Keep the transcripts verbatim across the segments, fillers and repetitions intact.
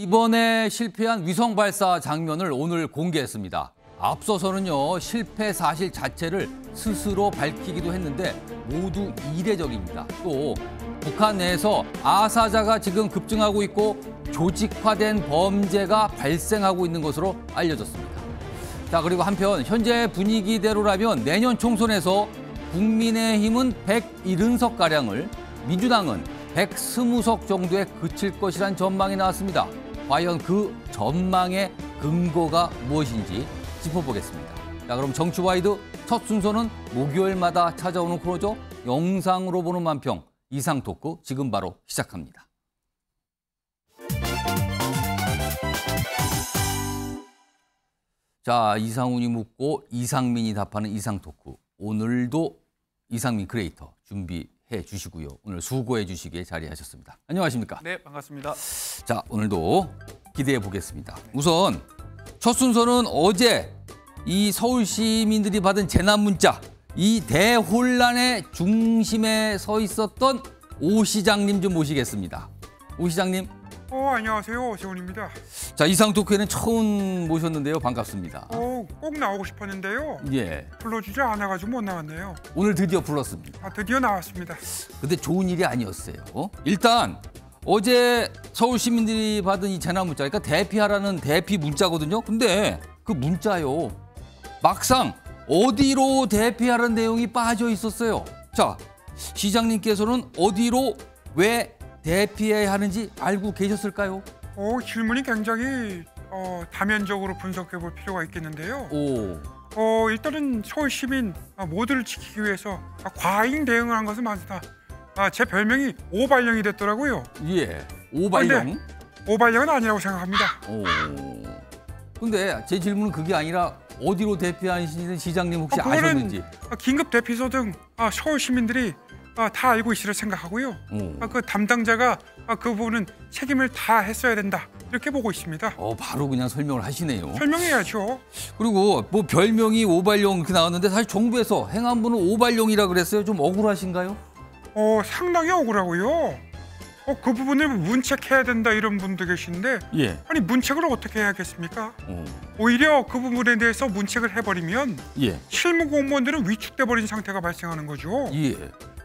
이번에 실패한 위성 발사 장면을 오늘 공개했습니다. 앞서서는요, 실패 사실 자체를 스스로 밝히기도 했는데 모두 이례적입니다. 또 북한 내에서 아사자가 지금 급증하고 있고 조직화된 범죄가 발생하고 있는 것으로 알려졌습니다. 자, 그리고 한편 현재 분위기대로라면 내년 총선에서 국민의힘은 백칠십 석가량을, 민주당은 백이십 석 정도에 그칠 것이란 전망이 나왔습니다. 과연 그 전망의 근거가 무엇인지 짚어보겠습니다. 자, 그럼 정치와이드 첫 순서는 목요일마다 찾아오는 코너죠. 영상으로 보는 만평, 이상 토크 지금 바로 시작합니다. 자, 이상훈이 묻고 이상민이 답하는 이상 토크. 오늘도 이상민 크리에이터 준비해 주시고요. 오늘 수고해 주시기에 자리하셨습니다. 안녕하십니까? 네, 반갑습니다. 자, 오늘도 기대해 보겠습니다. 우선 첫 순서는 어제 이 서울 시민들이 받은 재난 문자, 이 대혼란의 중심에 서 있었던 오 시장님 좀 모시겠습니다. 오 시장님. 어, 안녕하세요. 오세훈입니다. 자, 이상 토크에는 처음 모셨는데요. 반갑습니다. 어, 꼭 나오고 싶었는데요. 예. 불러주지 않아가지고 못 나왔네요. 오늘 드디어 불렀습니다. 아, 드디어 나왔습니다. 근데 좋은 일이 아니었어요. 일단 어제 서울 시민들이 받은 이 재난 문자, 그러니까 대피하라는 대피 문자거든요. 근데 그 문자요, 막상 어디로 대피하라는 내용이 빠져 있었어요. 자, 시장님께서는 어디로 왜 대피해야 하는지 알고 계셨을까요? 어, 질문이 굉장히 어, 다면적으로 분석해 볼 필요가 있겠는데요. 오. 어, 일단은 서울 시민 모두를 지키기 위해서 과잉 대응을 한 것은 맞다. 아, 제 별명이 오발령이 됐더라고요. 예, 오발령? 오발령은 아니라고 생각합니다. 오. 근데 제 질문은 그게 아니라 어디로 대피하시는 시장님 혹시 어, 아셨는지? 긴급 대피소 등 아, 서울 시민들이 아, 다 알고 있으리라 생각하고요. 아, 그 담당자가 아, 그 부분은 책임을 다 했어야 된다, 이렇게 보고 있습니다. 어, 바로 그냥 설명을 하시네요. 설명해야죠. 그리고 뭐 별명이 오발령 이렇게 나왔는데 사실 정부에서 행안부는 오발령이라 그랬어요. 좀 억울하신가요? 어, 상당히 억울하고요. 어, 그 부분을 문책해야 된다 이런 분도 계신데, 예. 아니 문책을 어떻게 해야겠습니까? 오. 오히려 그 부분에 대해서 문책을 해버리면, 예. 실무 공무원들은 위축돼 버린 상태가 발생하는 거죠. 예.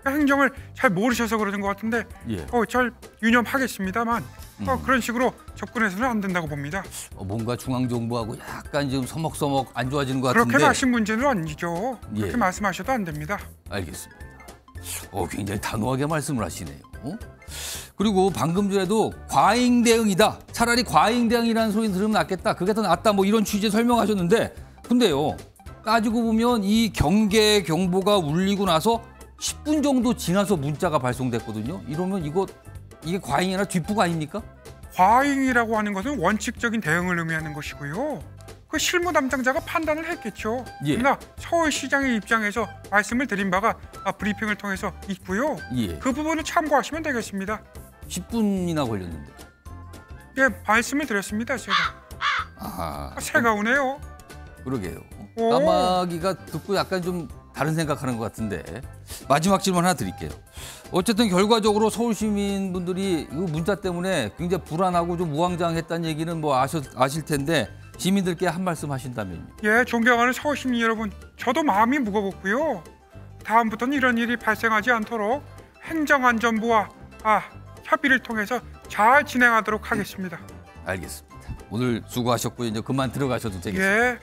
행정을 잘 모르셔서 그러는 것 같은데, 예. 어, 잘 유념하겠습니다만 음. 어, 그런 식으로 접근해서는 안 된다고 봅니다. 어, 뭔가 중앙정부하고 약간 지금 서먹서먹 안 좋아지는 것 같은데. 그렇게 마신 문제는 아니죠. 예. 그렇게 말씀하셔도 안 됩니다. 알겠습니다. 어, 굉장히 단호하게 말씀을 하시네요. 어? 그리고 방금 전에도 과잉 대응이다, 차라리 과잉 대응이라는 소리 들으면 낫겠다, 그게 더 낫다, 뭐 이런 취지에 설명하셨는데, 근데요, 따지고 보면 이 경계 경보가 울리고 나서 십 분 정도 지나서 문자가 발송됐거든요. 이러면 이거 이게 과잉이나 뒷북 아닙니까? 과잉이라고 하는 것은 원칙적인 대응을 의미하는 것이고요. 그 실무 담당자가 판단을 했겠죠. 예. 그러나 서울시장의 입장에서 말씀을 드린 바가 브리핑을 통해서 있고요. 예. 그 부분을 참고하시면 되겠습니다. 십 분이나 걸렸는데. 예, 말씀을 드렸습니다, 제가. 아하. 새가 오네요. 그러게요. 오. 까마귀가 듣고 약간 좀 다른 생각하는 것 같은데. 마지막 질문 하나 드릴게요. 어쨌든 결과적으로 서울 시민분들이 이 문자 때문에 굉장히 불안하고 좀 우왕좌왕했다는 얘기는 뭐 아셔, 아실 텐데, 시민들께 한 말씀 하신다면요. 예, 존경하는 서울 시민 여러분, 저도 마음이 무거웠고요. 다음부터는 이런 일이 발생하지 않도록 행정안전부와 아, 협의를 통해서 잘 진행하도록 하겠습니다. 알겠습니다. 오늘 수고하셨고요. 이제 그만 들어가셔도 되겠습니다. 예.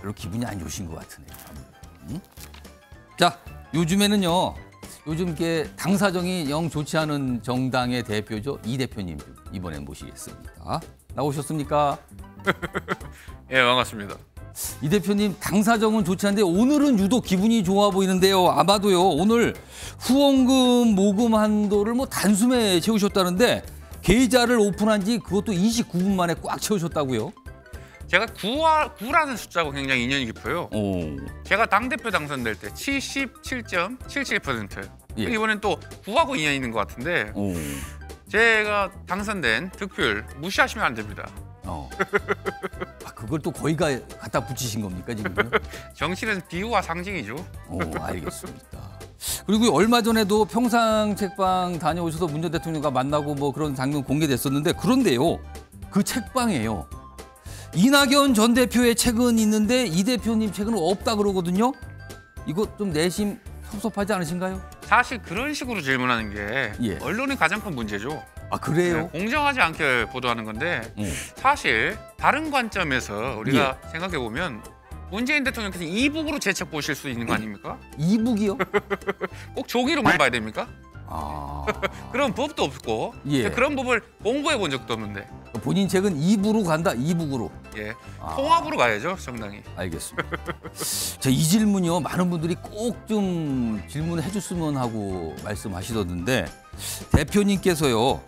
별로 기분이 안 좋으신 것 같으네요. 자, 요즘에는요, 요즘 게 당사정이 영 좋지 않은 정당의 대표죠. 이 대표님 이번에 모시겠습니다. 나오셨습니까? 예, 반갑습니다. 이 대표님, 당사정은 좋지 않은데 오늘은 유독 기분이 좋아 보이는데요. 아마도요, 오늘 후원금 모금 한도를 뭐 단숨에 채우셨다는데 계좌를 오픈한 지 그것도 이십구 분 만에 꽉 채우셨다고요? 제가 구라는 숫자하고 굉장히 인연이 깊어요. 오. 제가 당대표 당선될 때 칠십칠 점 칠칠 퍼센트, 예. 이번엔 또 구하고 인연이 있는 것 같은데, 오. 제가 당선된 득표율 무시하시면 안 됩니다. 어. 아, 그걸 또 거의가 갖다 붙이신 겁니까, 지금? 정치는 비유와 상징이죠. 오, 알겠습니다. 그리고 얼마 전에도 평상 책방 다녀오셔서 문재인 대통령과 만나고 뭐 그런 장면 공개됐었는데, 그런데요, 그 책방에요, 이낙연 전 대표의 책은 있는데 이 대표님 책은 없다 그러거든요. 이거 좀 내심 섭섭하지 않으신가요? 사실 그런 식으로 질문하는 게 예. 언론이 가장 큰 문제죠. 아, 그래요? 네, 공정하지 않게 보도하는 건데 음. 사실 다른 관점에서 우리가 예. 생각해보면 문재인 대통령께서 이북으로 제 책 보실 수 있는 거 아닙니까? 이북이요? 꼭 종이로만 봐야 됩니까? 아... 그런 법도 없고 예. 그런 법을 공부해 본 적도 없는데. 본인 책은 이북으로 간다, 이북으로. 예, 아... 통합으로 가야죠, 정당이. 알겠습니다. 자, 이 질문이요, 많은 분들이 꼭 좀 질문해 줬으면 하고 말씀하시던데, 대표님께서요,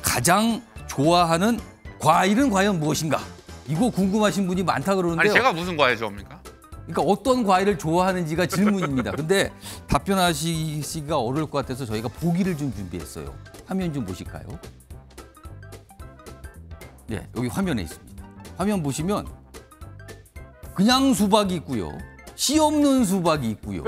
가장 좋아하는 과일은 과연 무엇인가? 이거 궁금하신 분이 많다 그러는데요. 아니, 제가 무슨 과일 좋아합니까? 그러니까 어떤 과일을 좋아하는지가 질문입니다. 근데 답변하시기가 어려울 것 같아서 저희가 보기를 좀 준비했어요. 화면 좀 보실까요? 네, 여기 화면에 있습니다. 화면 보시면 그냥 수박이 있고요, 씨 없는 수박이 있고요,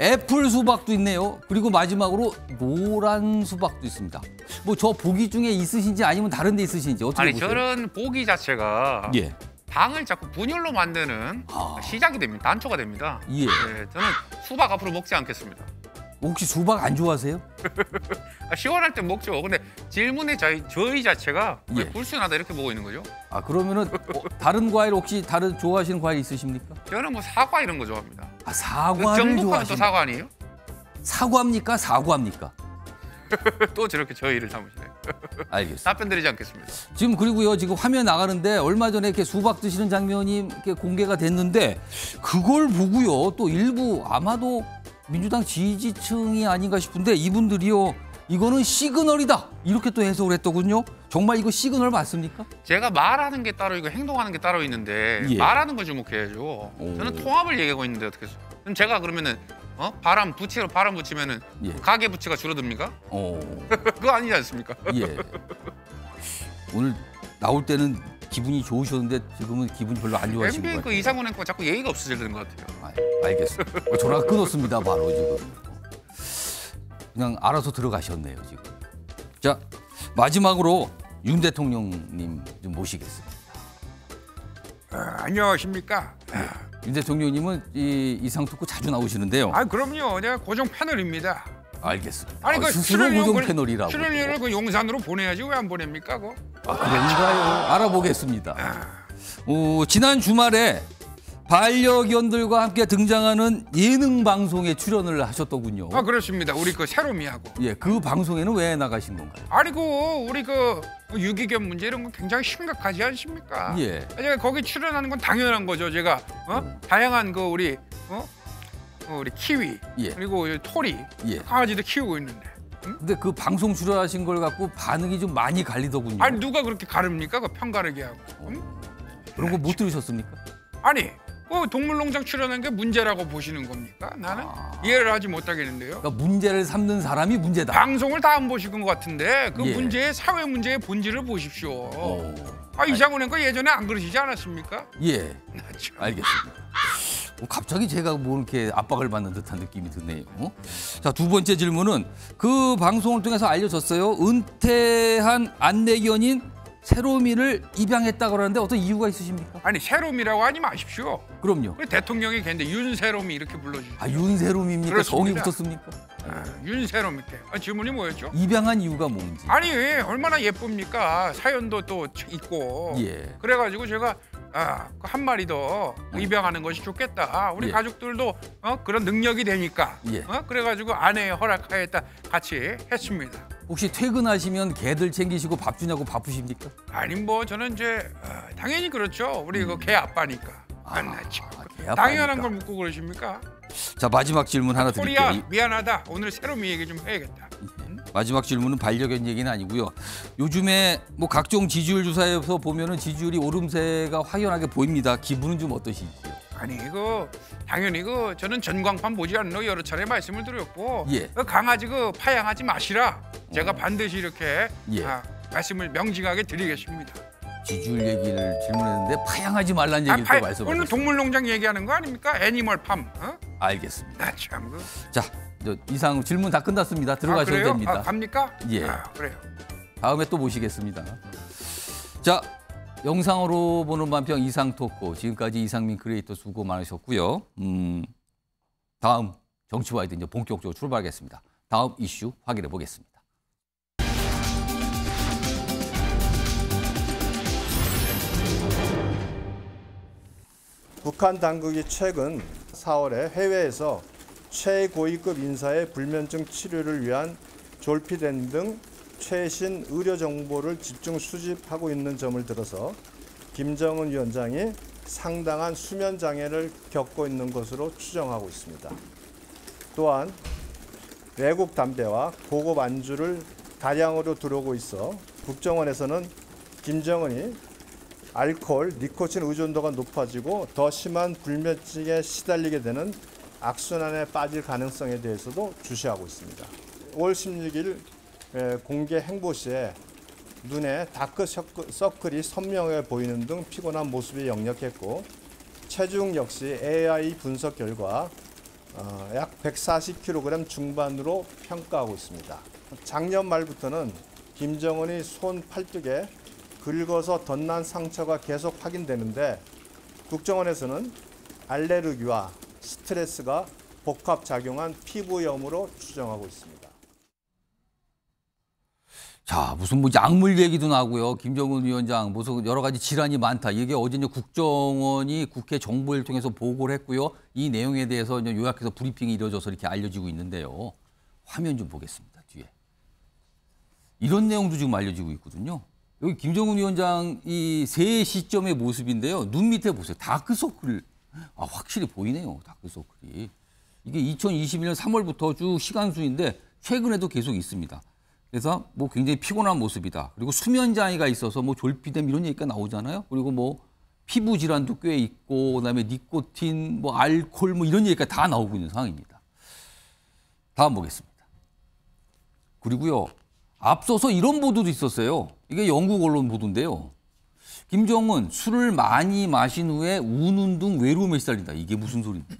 애플 수박도 있네요. 그리고 마지막으로 노란 수박도 있습니다. 뭐 저 보기 중에 있으신지 아니면 다른 데 있으신지 어떻게 아니, 보세요? 저는 보기 자체가 예. 당을 자꾸 분열로 만드는 아... 시작이 됩니다. 단초가 됩니다. 예. 네, 저는 수박 앞으로 먹지 않겠습니다. 혹시 수박 안 좋아하세요? 시원할 때 먹죠. 근데 질문의 저희, 저희 자체가 예. 왜 불순하다 이렇게 보고 있는 거죠? 아, 그러면은 어, 다른 과일 혹시 다른 좋아하시는 과일 있으십니까? 저는 뭐 사과 이런 거 좋아합니다. 아, 사과를 좋아하시는. 또 사과 아니에요? 사과입니까? 사과입니까? 또 저렇게 저희를 담으시네요. 알겠습니다. 답변 드리지 않겠습니다. 지금 그리고요, 지금 화면 나가는데 얼마 전에 이렇게 수박 드시는 장면이 이렇게 공개가 됐는데, 그걸 보고요, 또 일부 아마도 민주당 지지층이 아닌가 싶은데 이분들이요, 이거는 시그널이다 이렇게 또 해석을 했더군요. 정말 이거 시그널 맞습니까? 제가 말하는 게 따로 있고 행동하는 게 따로 있는데 예. 말하는 걸 주목해야죠. 오. 저는 통합을 얘기하고 있는데 어떻게 해서. 그럼 제가 그러면은 어? 바람 부채로 바람 붙이면은 예. 가계 부채가 줄어듭니까? 어. 그거 아니지 않습니까? 예. 오늘 나올 때는 기분이 좋으셨는데 지금은 기분이 별로 안 좋아지는 것 같아요. 엠비엔 그 이상훈 앵커 자꾸 예의가 없어지는 것 같아요. 아, 알겠습니다. 전화 끊었습니다, 바로 지금. 그냥 알아서 들어가셨네요, 지금. 자, 마지막으로 윤 대통령님 좀 모시겠습니다. 어, 안녕하십니까. 네. 윤 대통령님은 이, 이상 토크 자주 나오시는데요. 아, 그럼요. 내가 고정 패널입니다. 알겠습니다. 아니, 그 출연료 고정 패널이라고. 출연료를 그 용산으로 보내야지 왜 안 보냅니까, 그거? 아, 그런가요? 아, 알아보겠습니다. 아. 오, 지난 주말에 반려견들과 함께 등장하는 예능 방송에 출연을 하셨더군요. 아, 그렇습니다. 우리 그 새로미하고. 예, 그 방송에는 왜 나가신 건가요? 아니고 우리 그 유기견 문제 이런 건 굉장히 심각하지 않습니까? 예. 제가 거기 출연하는 건 당연한 거죠. 제가 어? 음. 다양한 그 우리 어? 우리 키위 예. 그리고 토리 예. 강아지도 키우고 있는데. 응? 근데 그 방송 출연하신 걸 갖고 반응이 좀 많이 갈리더군요. 아니, 누가 그렇게 가릅니까? 그 편가르게 하고. 응? 어. 그런 거 못 들으셨습니까? 아니. 어, 동물농장 출연한 게 문제라고 보시는 겁니까? 나는 아... 이해를 하지 못하겠는데요. 그러니까 문제를 삼는 사람이 문제다. 방송을 다 안 보시는 것 같은데 그 예. 문제의 사회 문제의 본질을 보십시오. 오... 아, 이상훈 앵커 예전에 안 그러시지 않았습니까? 예, 참... 알겠습니다. 갑자기 제가 뭐 이렇게 압박을 받는 듯한 느낌이 드네요. 자, 두 번째 질문은 그 방송을 통해서 알려졌어요. 은퇴한 안내견인 새로미를 입양했다고 하는데 어떤 이유가 있으십니까? 아니, 새로미라고 하지 마십시오. 그럼요. 대통령이 걔인데 윤새로미 이렇게 불러주죠. 아, 윤새로미입니까? 정이 붙었습니까? 아, 윤새로미께. 아, 질문이 뭐였죠? 입양한 이유가 뭔지. 아니, 얼마나 예쁩니까? 사연도 또 있고. 예. 그래가지고 제가 아, 한 마리 더 입양하는 것이 좋겠다. 우리 예. 가족들도 어, 그런 능력이 되니까. 예. 어? 그래가지고 아내의 허락하에 따라 같이 했습니다. 혹시 퇴근하시면 개들 챙기시고 밥 주냐고 바쁘십니까? 아니, 뭐 저는 이제 어, 당연히 그렇죠. 우리 음. 그 개 아빠니까. 아, 아, 개 아빠니까. 당연한 걸 묻고 그러십니까? 자, 마지막 질문 하나 드릴게요. 코리아, 미안하다. 오늘 새로미 얘기 좀 해야겠다. 음. 마지막 질문은 반려견 얘기는 아니고요. 요즘에 뭐 각종 지지율 조사에서 보면은 지지율이 오름세가 확연하게 보입니다. 기분은 좀 어떠신지요? 아니, 이거 당연히 이거 저는 전광판 보지 않는 여러 차례 말씀을 드렸고 예. 강아지 그 파양하지 마시라 제가 어. 반드시 이렇게 예. 아, 말씀을 명징하게 드리겠습니다. 지지율 얘기를 질문했는데 파양하지 말라는 얘기를 아, 또 말씀하셨어요. 오늘 동물농장 얘기하는 거 아닙니까? 애니멀팜. 어? 알겠습니다. 나 참. 자, 이상 질문 다 끝났습니다. 들어가셔도 아, 됩니다. 아, 갑니까? 예. 아, 그래요. 다음에 또 모시겠습니다. 자, 영상으로 보는 반평 이상 토크. 지금까지 이상민 크리에이터 수고 많으셨고요. 음, 다음 정치와이드 이제 본격적으로 출발하겠습니다. 다음 이슈 확인해 보겠습니다. 북한 당국이 최근 사월에 해외에서 최고위급 인사의 불면증 치료를 위한 졸피뎀 등 최신 의료 정보를 집중 수집하고 있는 점을 들어서 김정은 위원장이 상당한 수면 장애를 겪고 있는 것으로 추정하고 있습니다. 또한 외국 담배와 고급 안주를 다량으로 들어오고 있어 국정원에서는 김정은이 알코올, 니코틴 의존도가 높아지고 더 심한 불면증에 시달리게 되는 악순환에 빠질 가능성에 대해서도 주시하고 있습니다. 오월 십육일 공개 행보 시에 눈에 다크서클이 선명해 보이는 등 피곤한 모습이 역력했고 체중 역시 에이아이 분석 결과 약 백사십 킬로그램 중반으로 평가하고 있습니다. 작년 말부터는 김정은이 손 팔뚝에 긁어서 덧난 상처가 계속 확인되는데 국정원에서는 알레르기와 스트레스가 복합작용한 피부염으로 추정하고 있습니다. 자, 무슨 뭐 약물 얘기도 나고요. 김정은 위원장 무슨 여러 가지 질환이 많다. 이게 어제 국정원이 국회 정보를 통해서 보고를 했고요. 이 내용에 대해서 요약해서 브리핑이 이루어져서 이렇게 알려지고 있는데요. 화면 좀 보겠습니다. 뒤에. 이런 내용도 지금 알려지고 있거든요. 여기 김정은 위원장 이 세 시점의 모습인데요. 눈 밑에 보세요. 다크서클. 아, 확실히 보이네요. 다크서클이. 이게 이천이십일년 삼월부터 쭉 시간순인데 최근에도 계속 있습니다. 그래서 뭐 굉장히 피곤한 모습이다. 그리고 수면 장애가 있어서 뭐 졸피뎀 이런 얘기가 나오잖아요. 그리고 뭐 피부 질환도 꽤 있고 그다음에 니코틴, 뭐 알코올 뭐 이런 얘기가 다 나오고 있는 상황입니다. 다음 보겠습니다. 그리고요. 앞서서 이런 보도도 있었어요. 이게 영국 언론 보도인데요. 김정은 술을 많이 마신 후에 우는 등 외로움에 시달린다. 이게 무슨 소리입니까?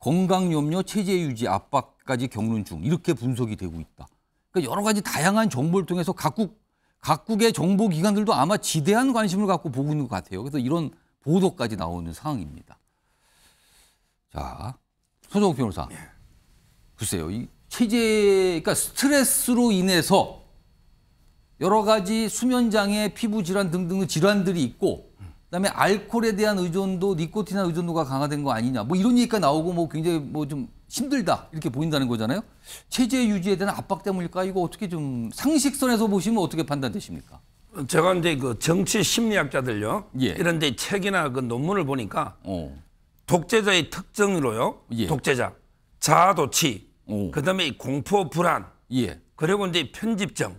건강염려, 체제 유지, 압박까지 겪는 중. 이렇게 분석이 되고 있다. 그러니까 여러 가지 다양한 정보를 통해서 각국, 각국의 정보기관들도 아마 지대한 관심을 갖고 보고 있는 것 같아요. 그래서 이런 보도까지 나오는 상황입니다. 자, 서정욱 변호사. 글쎄요. 이 체제, 그러니까 스트레스로 인해서 여러 가지 수면장애, 피부질환 등등의 질환들이 있고 그다음에 알코올에 대한 의존도, 니코틴에 대한 의존도가 강화된 거 아니냐. 뭐 이런 얘기가 나오고 뭐 굉장히 뭐 좀 힘들다 이렇게 보인다는 거잖아요. 체제 유지에 대한 압박 때문일까? 이거 어떻게 좀 상식선에서 보시면 어떻게 판단되십니까? 제가 이제 그 정치 심리학자들요. 예. 이런 데 책이나 그 논문을 보니까 어. 독재자의 특징으로요. 예. 독재자, 자아도취, 오. 그다음에 공포, 불안, 예. 그리고 이제 편집증,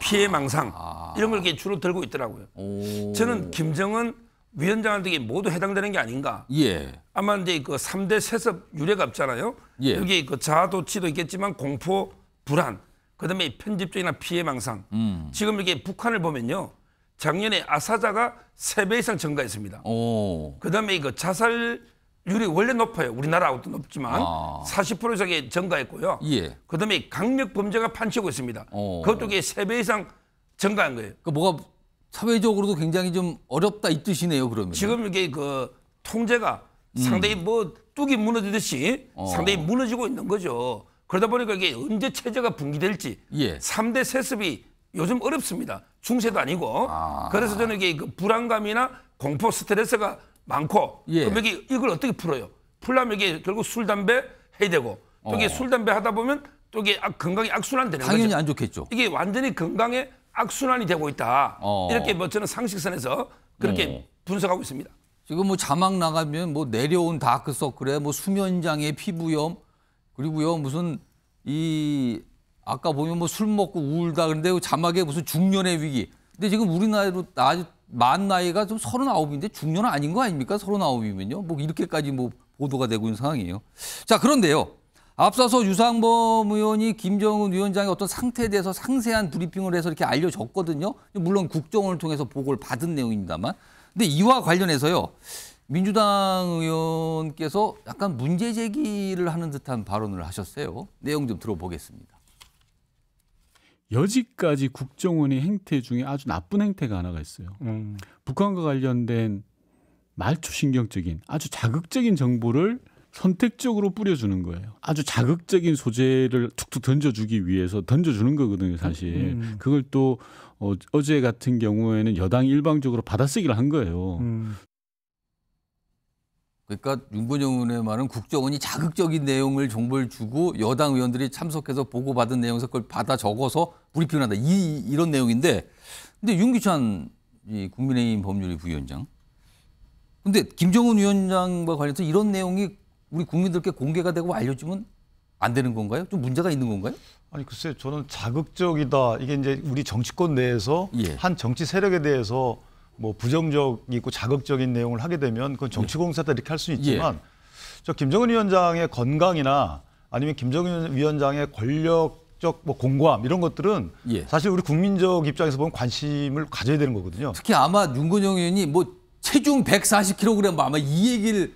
피해망상 아. 이런 걸 이렇게 주로 들고 있더라고요. 오. 저는 김정은 위원장한테 모두 해당되는 게 아닌가. 예. 아마 이제 그 삼 대 세습 유례가 없잖아요. 예. 여기 그 자아도취도 있겠지만 공포, 불안, 그다음에 편집증이나 피해망상. 음. 지금 이렇게 북한을 보면요, 작년에 아사자가 세 배 이상 증가했습니다. 오. 그다음에 그 자살 율이 원래 높아요. 우리나라도 높지만 아. 사십 퍼센트 이상의 증가했고요. 예. 그다음에 강력 범죄가 판치고 있습니다. 어. 그것도 세 배 이상 증가한 거예요. 그 뭐가 사회적으로도 굉장히 좀 어렵다 이 뜻이네요. 그러면 지금 이게 그 통제가 음. 상당히 뭐 뚝이 무너지듯이 어. 상당히 무너지고 있는 거죠. 그러다 보니까 이게 언제 체제가 붕괴될지. 예. 삼 대 세습이 요즘 어렵습니다. 중세도 아니고. 아. 그래서 저는 이게 그 불안감이나 공포, 스트레스가 많고. 예. 그럼 여기 이걸 어떻게 풀어요? 풀려면 이게 결국 술, 담배 해야 되고 또 이게 어. 술, 담배 하다 보면 또 이게 건강이 악순환 되는 거죠. 당연히 안 좋겠죠. 이게 완전히 건강에 악순환이 되고 있다. 어. 이렇게 뭐 저는 상식선에서 그렇게 어. 분석하고 있습니다. 지금 뭐 자막 나가면 뭐 내려온 다크서클에 뭐 수면장애, 피부염 그리고요 무슨 이 아까 보면 뭐 술 먹고 울다 그런데 자막에 무슨 중년의 위기. 근데 지금 우리나라로 아주 만 나이가 좀 서른아홉인데 중년 아닌 거 아닙니까? 서른아홉이면요. 뭐 이렇게까지 뭐 보도가 되고 있는 상황이에요. 자, 그런데요. 앞서서 유상범 의원이 김정은 위원장의 어떤 상태에 대해서 상세한 브리핑을 해서 이렇게 알려줬거든요. 물론 국정원을 통해서 보고를 받은 내용입니다만. 근데 이와 관련해서요. 민주당 의원께서 약간 문제 제기를 하는 듯한 발언을 하셨어요. 내용 좀 들어보겠습니다. 여지까지 국정원의 행태 중에 아주 나쁜 행태가 하나가 있어요. 음. 북한과 관련된 말초신경적인 아주 자극적인 정보를 선택적으로 뿌려주는 거예요. 아주 자극적인 소재를 툭툭 던져주기 위해서 던져주는 거거든요, 사실. 음. 그걸 또 어, 어제 같은 경우에는 여당이 일방적으로 받아쓰기를 한 거예요. 음. 그러니까 윤건영 의원의 말은 국정원이 자극적인 내용을 정보를 주고 여당 의원들이 참석해서 보고받은 내용에서 그걸 받아 적어서 브리핑을 한다. 이, 이런 내용인데, 근데 윤기찬 이 국민의힘 법률위 부위원장, 근데 김정은 위원장과 관련해서 이런 내용이 우리 국민들께 공개가 되고 알려지면 안 되는 건가요? 좀 문제가 있는 건가요? 아니 글쎄, 저는 자극적이다, 이게 이제 우리 정치권 내에서 예. 한 정치 세력에 대해서 뭐 부정적이고 자극적인 내용을 하게 되면 그건 정치공세다 이렇게 할 수 있지만 예. 저 김정은 위원장의 건강이나 아니면 김정은 위원장의 권력적 뭐 공고함 이런 것들은 예. 사실 우리 국민적 입장에서 보면 관심을 가져야 되는 거거든요. 특히 아마 윤건영 의원이 뭐 체중 백사십 킬로그램 아마 이 얘기를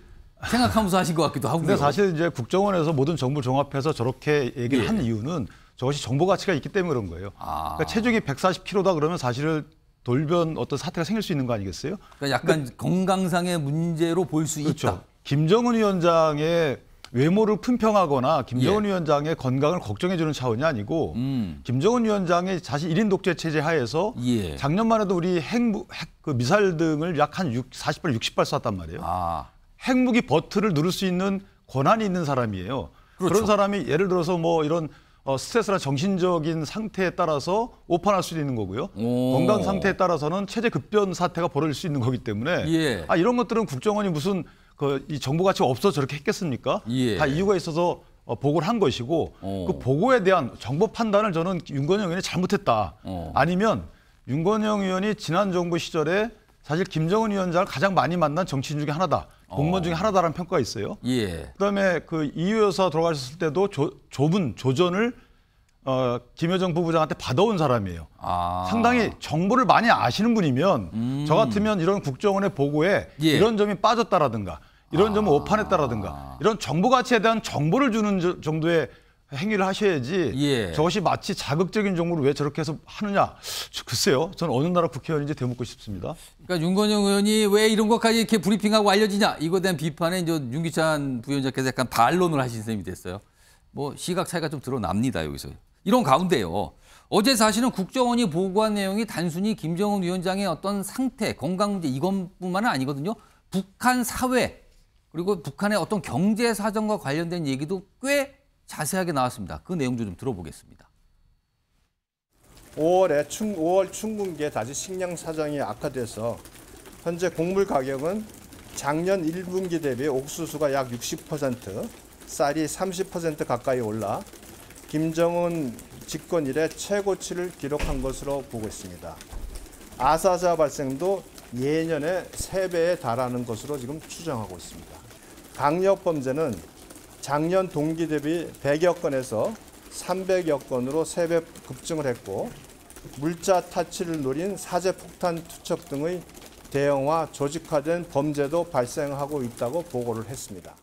생각하면서 하신 것 같기도 하고요. 근데 사실 이제 국정원에서 모든 정보를 종합해서 저렇게 얘기를 예. 한 이유는 저것이 정보 가치가 있기 때문에 그런 거예요. 아. 그러니까 체중이 백사십 킬로그램다 그러면 사실은 돌변 어떤 사태가 생길 수 있는 거 아니겠어요? 그러니까 약간 근데, 건강상의 문제로 볼 수 그렇죠. 있다. 김정은 위원장의 외모를 품평하거나 김정은 예. 위원장의 건강을 걱정해주는 차원이 아니고 음. 김정은 위원장이 사실 일 인 독재 체제 하에서 예. 작년만 해도 우리 핵무, 핵, 그 미사일 등을 약 한 사십 발, 육십 발 쐈단 말이에요. 아. 핵무기 버튼을 누를 수 있는 권한이 있는 사람이에요. 그렇죠. 그런 사람이 예를 들어서 뭐 이런 어, 스트레스나 정신적인 상태에 따라서 오판할 수도 있는 거고요. 오. 건강 상태에 따라서는 체제 급변 사태가 벌어질 수 있는 거기 때문에 예. 아, 이런 것들은 국정원이 무슨 그, 이 정보 가치가 없어서 저렇게 했겠습니까? 예. 다 이유가 있어서 어, 보고를 한 것이고 오. 그 보고에 대한 정보 판단을 저는 윤건영 의원이 잘못했다. 오. 아니면 윤건영 의원이 지난 정부 시절에 사실 김정은 위원장을 가장 많이 만난 정치인 중에 하나다. 공무원 어. 중에 하나다라는 평가가 있어요. 예. 그다음에 그 이유 여사 돌아가셨을 때도 조, 좁은 조전을 어, 김여정 부부장한테 받아온 사람이에요. 아. 상당히 정보를 많이 아시는 분이면 음. 저 같으면 이런 국정원의 보고에 예. 이런 점이 빠졌다라든가 이런 아. 점을 오판했다라든가 이런 정보 가치에 대한 정보를 주는 저, 정도의 행위를 하셔야지 예. 저것이 마치 자극적인 정보를 왜 저렇게 해서 하느냐. 글쎄요. 저는 어느 나라 국회의원인지 되묻고 싶습니다. 그러니까 윤건영 의원이 왜 이런 것까지 이렇게 브리핑하고 알려지냐. 이거에 대한 비판에 이제 윤기찬 부위원장께서 약간 반론을 하신 셈이 됐어요. 뭐 시각 차이가 좀 드러납니다. 여기서. 이런 가운데요. 어제 사실은 국정원이 보고한 내용이 단순히 김정은 위원장의 어떤 상태, 건강 문제 이것뿐만은 아니거든요. 북한 사회 그리고 북한의 어떤 경제 사정과 관련된 얘기도 꽤 자세하게 나왔습니다. 그 내용도 좀 들어보겠습니다. 오월에 충, 오월 충군기에 다시 식량 사정이 악화돼서 현재 곡물 가격은 작년 일 분기 대비 옥수수가 약 육십 퍼센트, 쌀이 삼십 퍼센트 가까이 올라 김정은 집권 이래 최고치를 기록한 것으로 보고 있습니다. 아사자 발생도 예년의 세 배에 달하는 것으로 지금 추정하고 있습니다. 강력 범죄는 작년 동기 대비 백여 건에서 삼백여 건으로 세 배 급증을 했고 물자 탈취를 노린 사제폭탄 투척 등의 대형화, 조직화된 범죄도 발생하고 있다고 보고를 했습니다.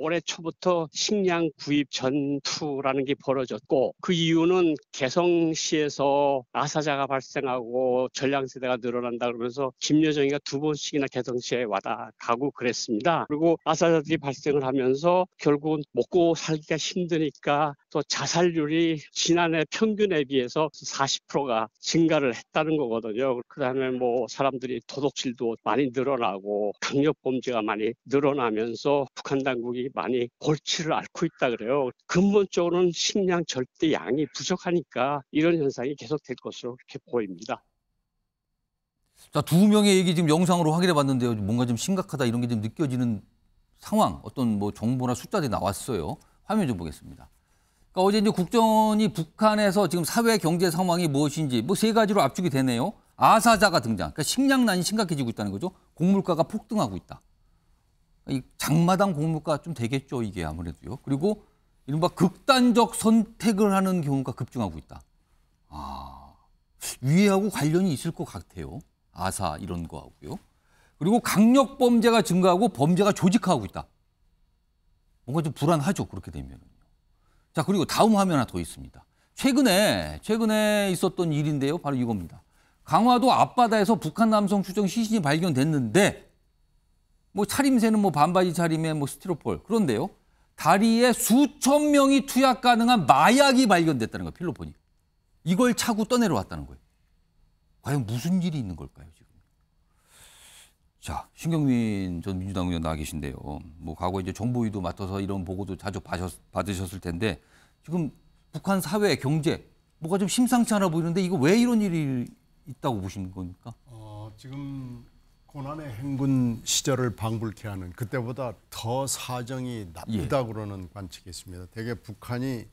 올해 초부터 식량 구입 전투라는 게 벌어졌고 그 이유는 개성시에서 아사자가 발생하고 전량세대가 늘어난다 그러면서 김여정이가 두 번씩이나 개성시에 와다 가고 그랬습니다. 그리고 아사자들이 발생을 하면서 결국은 먹고 살기가 힘드니까 또 자살률이 지난해 평균에 비해서 사십 퍼센트가 증가를 했다는 거거든요. 그다음에 뭐 사람들이 도덕질도 많이 늘어나고 강력범죄가 많이 늘어나면서 북한 당국이 많이 골치를 앓고 있다 그래요. 근본적으로는 식량 절대 양이 부족하니까 이런 현상이 계속될 것으로 그렇게 보입니다. 자, 두 명의 얘기 지금 영상으로 확인해 봤는데요. 뭔가 좀 심각하다 이런 게 좀 느껴지는 상황, 어떤 뭐 정보나 숫자들이 나왔어요. 화면 좀 보겠습니다. 그러니까 어제 이제 국정원이 북한에서 지금 사회 경제 상황이 무엇인지 뭐 세 가지로 압축이 되네요. 아사자가 등장. 그러니까 식량난이 심각해지고 있다는 거죠. 곡물가가 폭등하고 있다. 장마당 공물가 좀 되겠죠, 이게 아무래도요. 그리고 이른바 극단적 선택을 하는 경우가 급증하고 있다. 아, 위해하고 관련이 있을 것 같아요. 아사 이런 거하고요. 그리고 강력 범죄가 증가하고 범죄가 조직화하고 있다. 뭔가 좀 불안하죠, 그렇게 되면. 자, 그리고 다음 화면 하나 더 있습니다. 최근에, 최근에 있었던 일인데요. 바로 이겁니다. 강화도 앞바다에서 북한 남성 추정 시신이 발견됐는데, 뭐 차림새는 뭐 반바지 차림에 뭐 스티로폴. 그런데요, 다리에 수천 명이 투약 가능한 마약이 발견됐다는 거예요, 필로폰이. 이걸 차고 떠내려왔다는 거예요. 과연 무슨 일이 있는 걸까요, 지금? 자, 신경민 전 민주당 의원 나와 계신데요. 뭐 과거 이제 정보위도 맡아서 이런 보고도 자주 받으셨을 텐데, 지금 북한 사회, 경제, 뭐가 좀 심상치 않아 보이는데 이거 왜 이런 일이 있다고 보시는 겁니까? 어, 지금 고난의 행군 시절을 방불케 하는, 그때보다 더 사정이 나쁘다고 예. 그러는 관측이 있습니다. 대개 북한이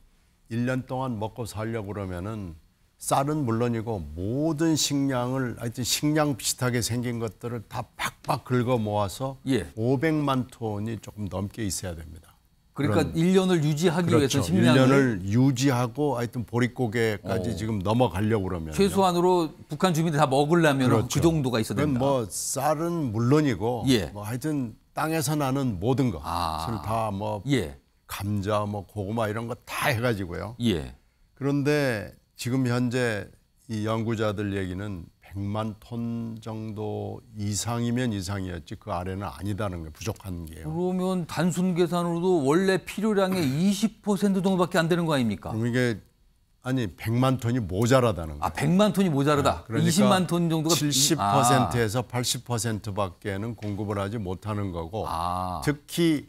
일 년 동안 먹고 살려고 그러면은 쌀은 물론이고 모든 식량을, 하여튼 식량 비슷하게 생긴 것들을 다 팍팍 긁어 모아서 예. 오백만 톤이 조금 넘게 있어야 됩니다. 그러니까 일 년을 유지하기 그렇죠. 위해서 식량을. 일 년을 유지하고 하여튼 보릿고개까지 오. 지금 넘어가려고 그러면. 최소한으로 북한 주민들 다 먹으려면 그렇죠. 그 정도가 있어야 된다. 뭐 쌀은 물론이고 예. 뭐 하여튼 땅에서 나는 모든 것. 아. 다 뭐 예. 감자, 뭐 고구마 이런 거 다 해가지고요. 예. 그런데 지금 현재 이 연구자들 얘기는 백만 톤 정도 이상이면 이상이었지 그 아래는 아니다는 게 부족한 게요. 그러면 단순 계산으로도 원래 필요량의 이십 퍼센트 정도밖에 안 되는 거 아닙니까? 그럼 이게 아니 백만 톤이 모자라다는 거예요. 아, 백만 톤이 모자라다. 네, 그러니까 이십만 톤 정도가 칠십 퍼센트에서 아. 팔십 퍼센트밖에는 공급을 하지 못하는 거고 아. 특히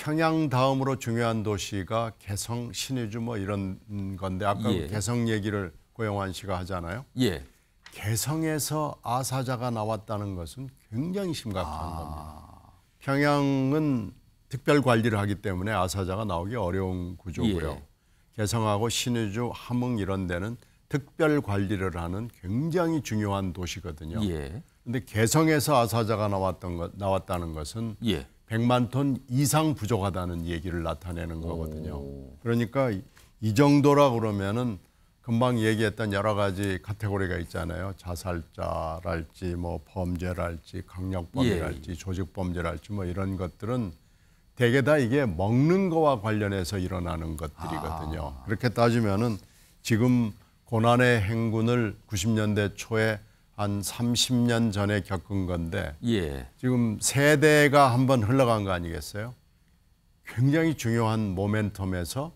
평양 다음으로 중요한 도시가 개성, 신의주 뭐 이런 건데 아까 예. 개성 얘기를 고영환 씨가 하잖아요. 예. 개성에서 아사자가 나왔다는 것은 굉장히 심각한 아. 겁니다. 평양은 특별 관리를 하기 때문에 아사자가 나오기 어려운 구조고요. 예. 개성하고 신의주, 함흥 이런 데는 특별 관리를 하는 굉장히 중요한 도시거든요. 그런데 예. 개성에서 아사자가 나왔던 것, 나왔다는 것은 예. 백만 톤 이상 부족하다는 얘기를 나타내는 거거든요. 오. 그러니까 이 정도라 그러면은 금방 얘기했던 여러 가지 카테고리가 있잖아요. 자살자랄지 뭐 범죄랄지 강력범죄랄지 예. 조직범죄랄지 뭐 이런 것들은 대개 다 이게 먹는 거와 관련해서 일어나는 것들이거든요. 아. 그렇게 따지면은 지금 고난의 행군을 구십 년대 초에 한 삼십 년 전에 겪은 건데 예. 지금 세대가 한번 흘러간 거 아니겠어요? 굉장히 중요한 모멘텀에서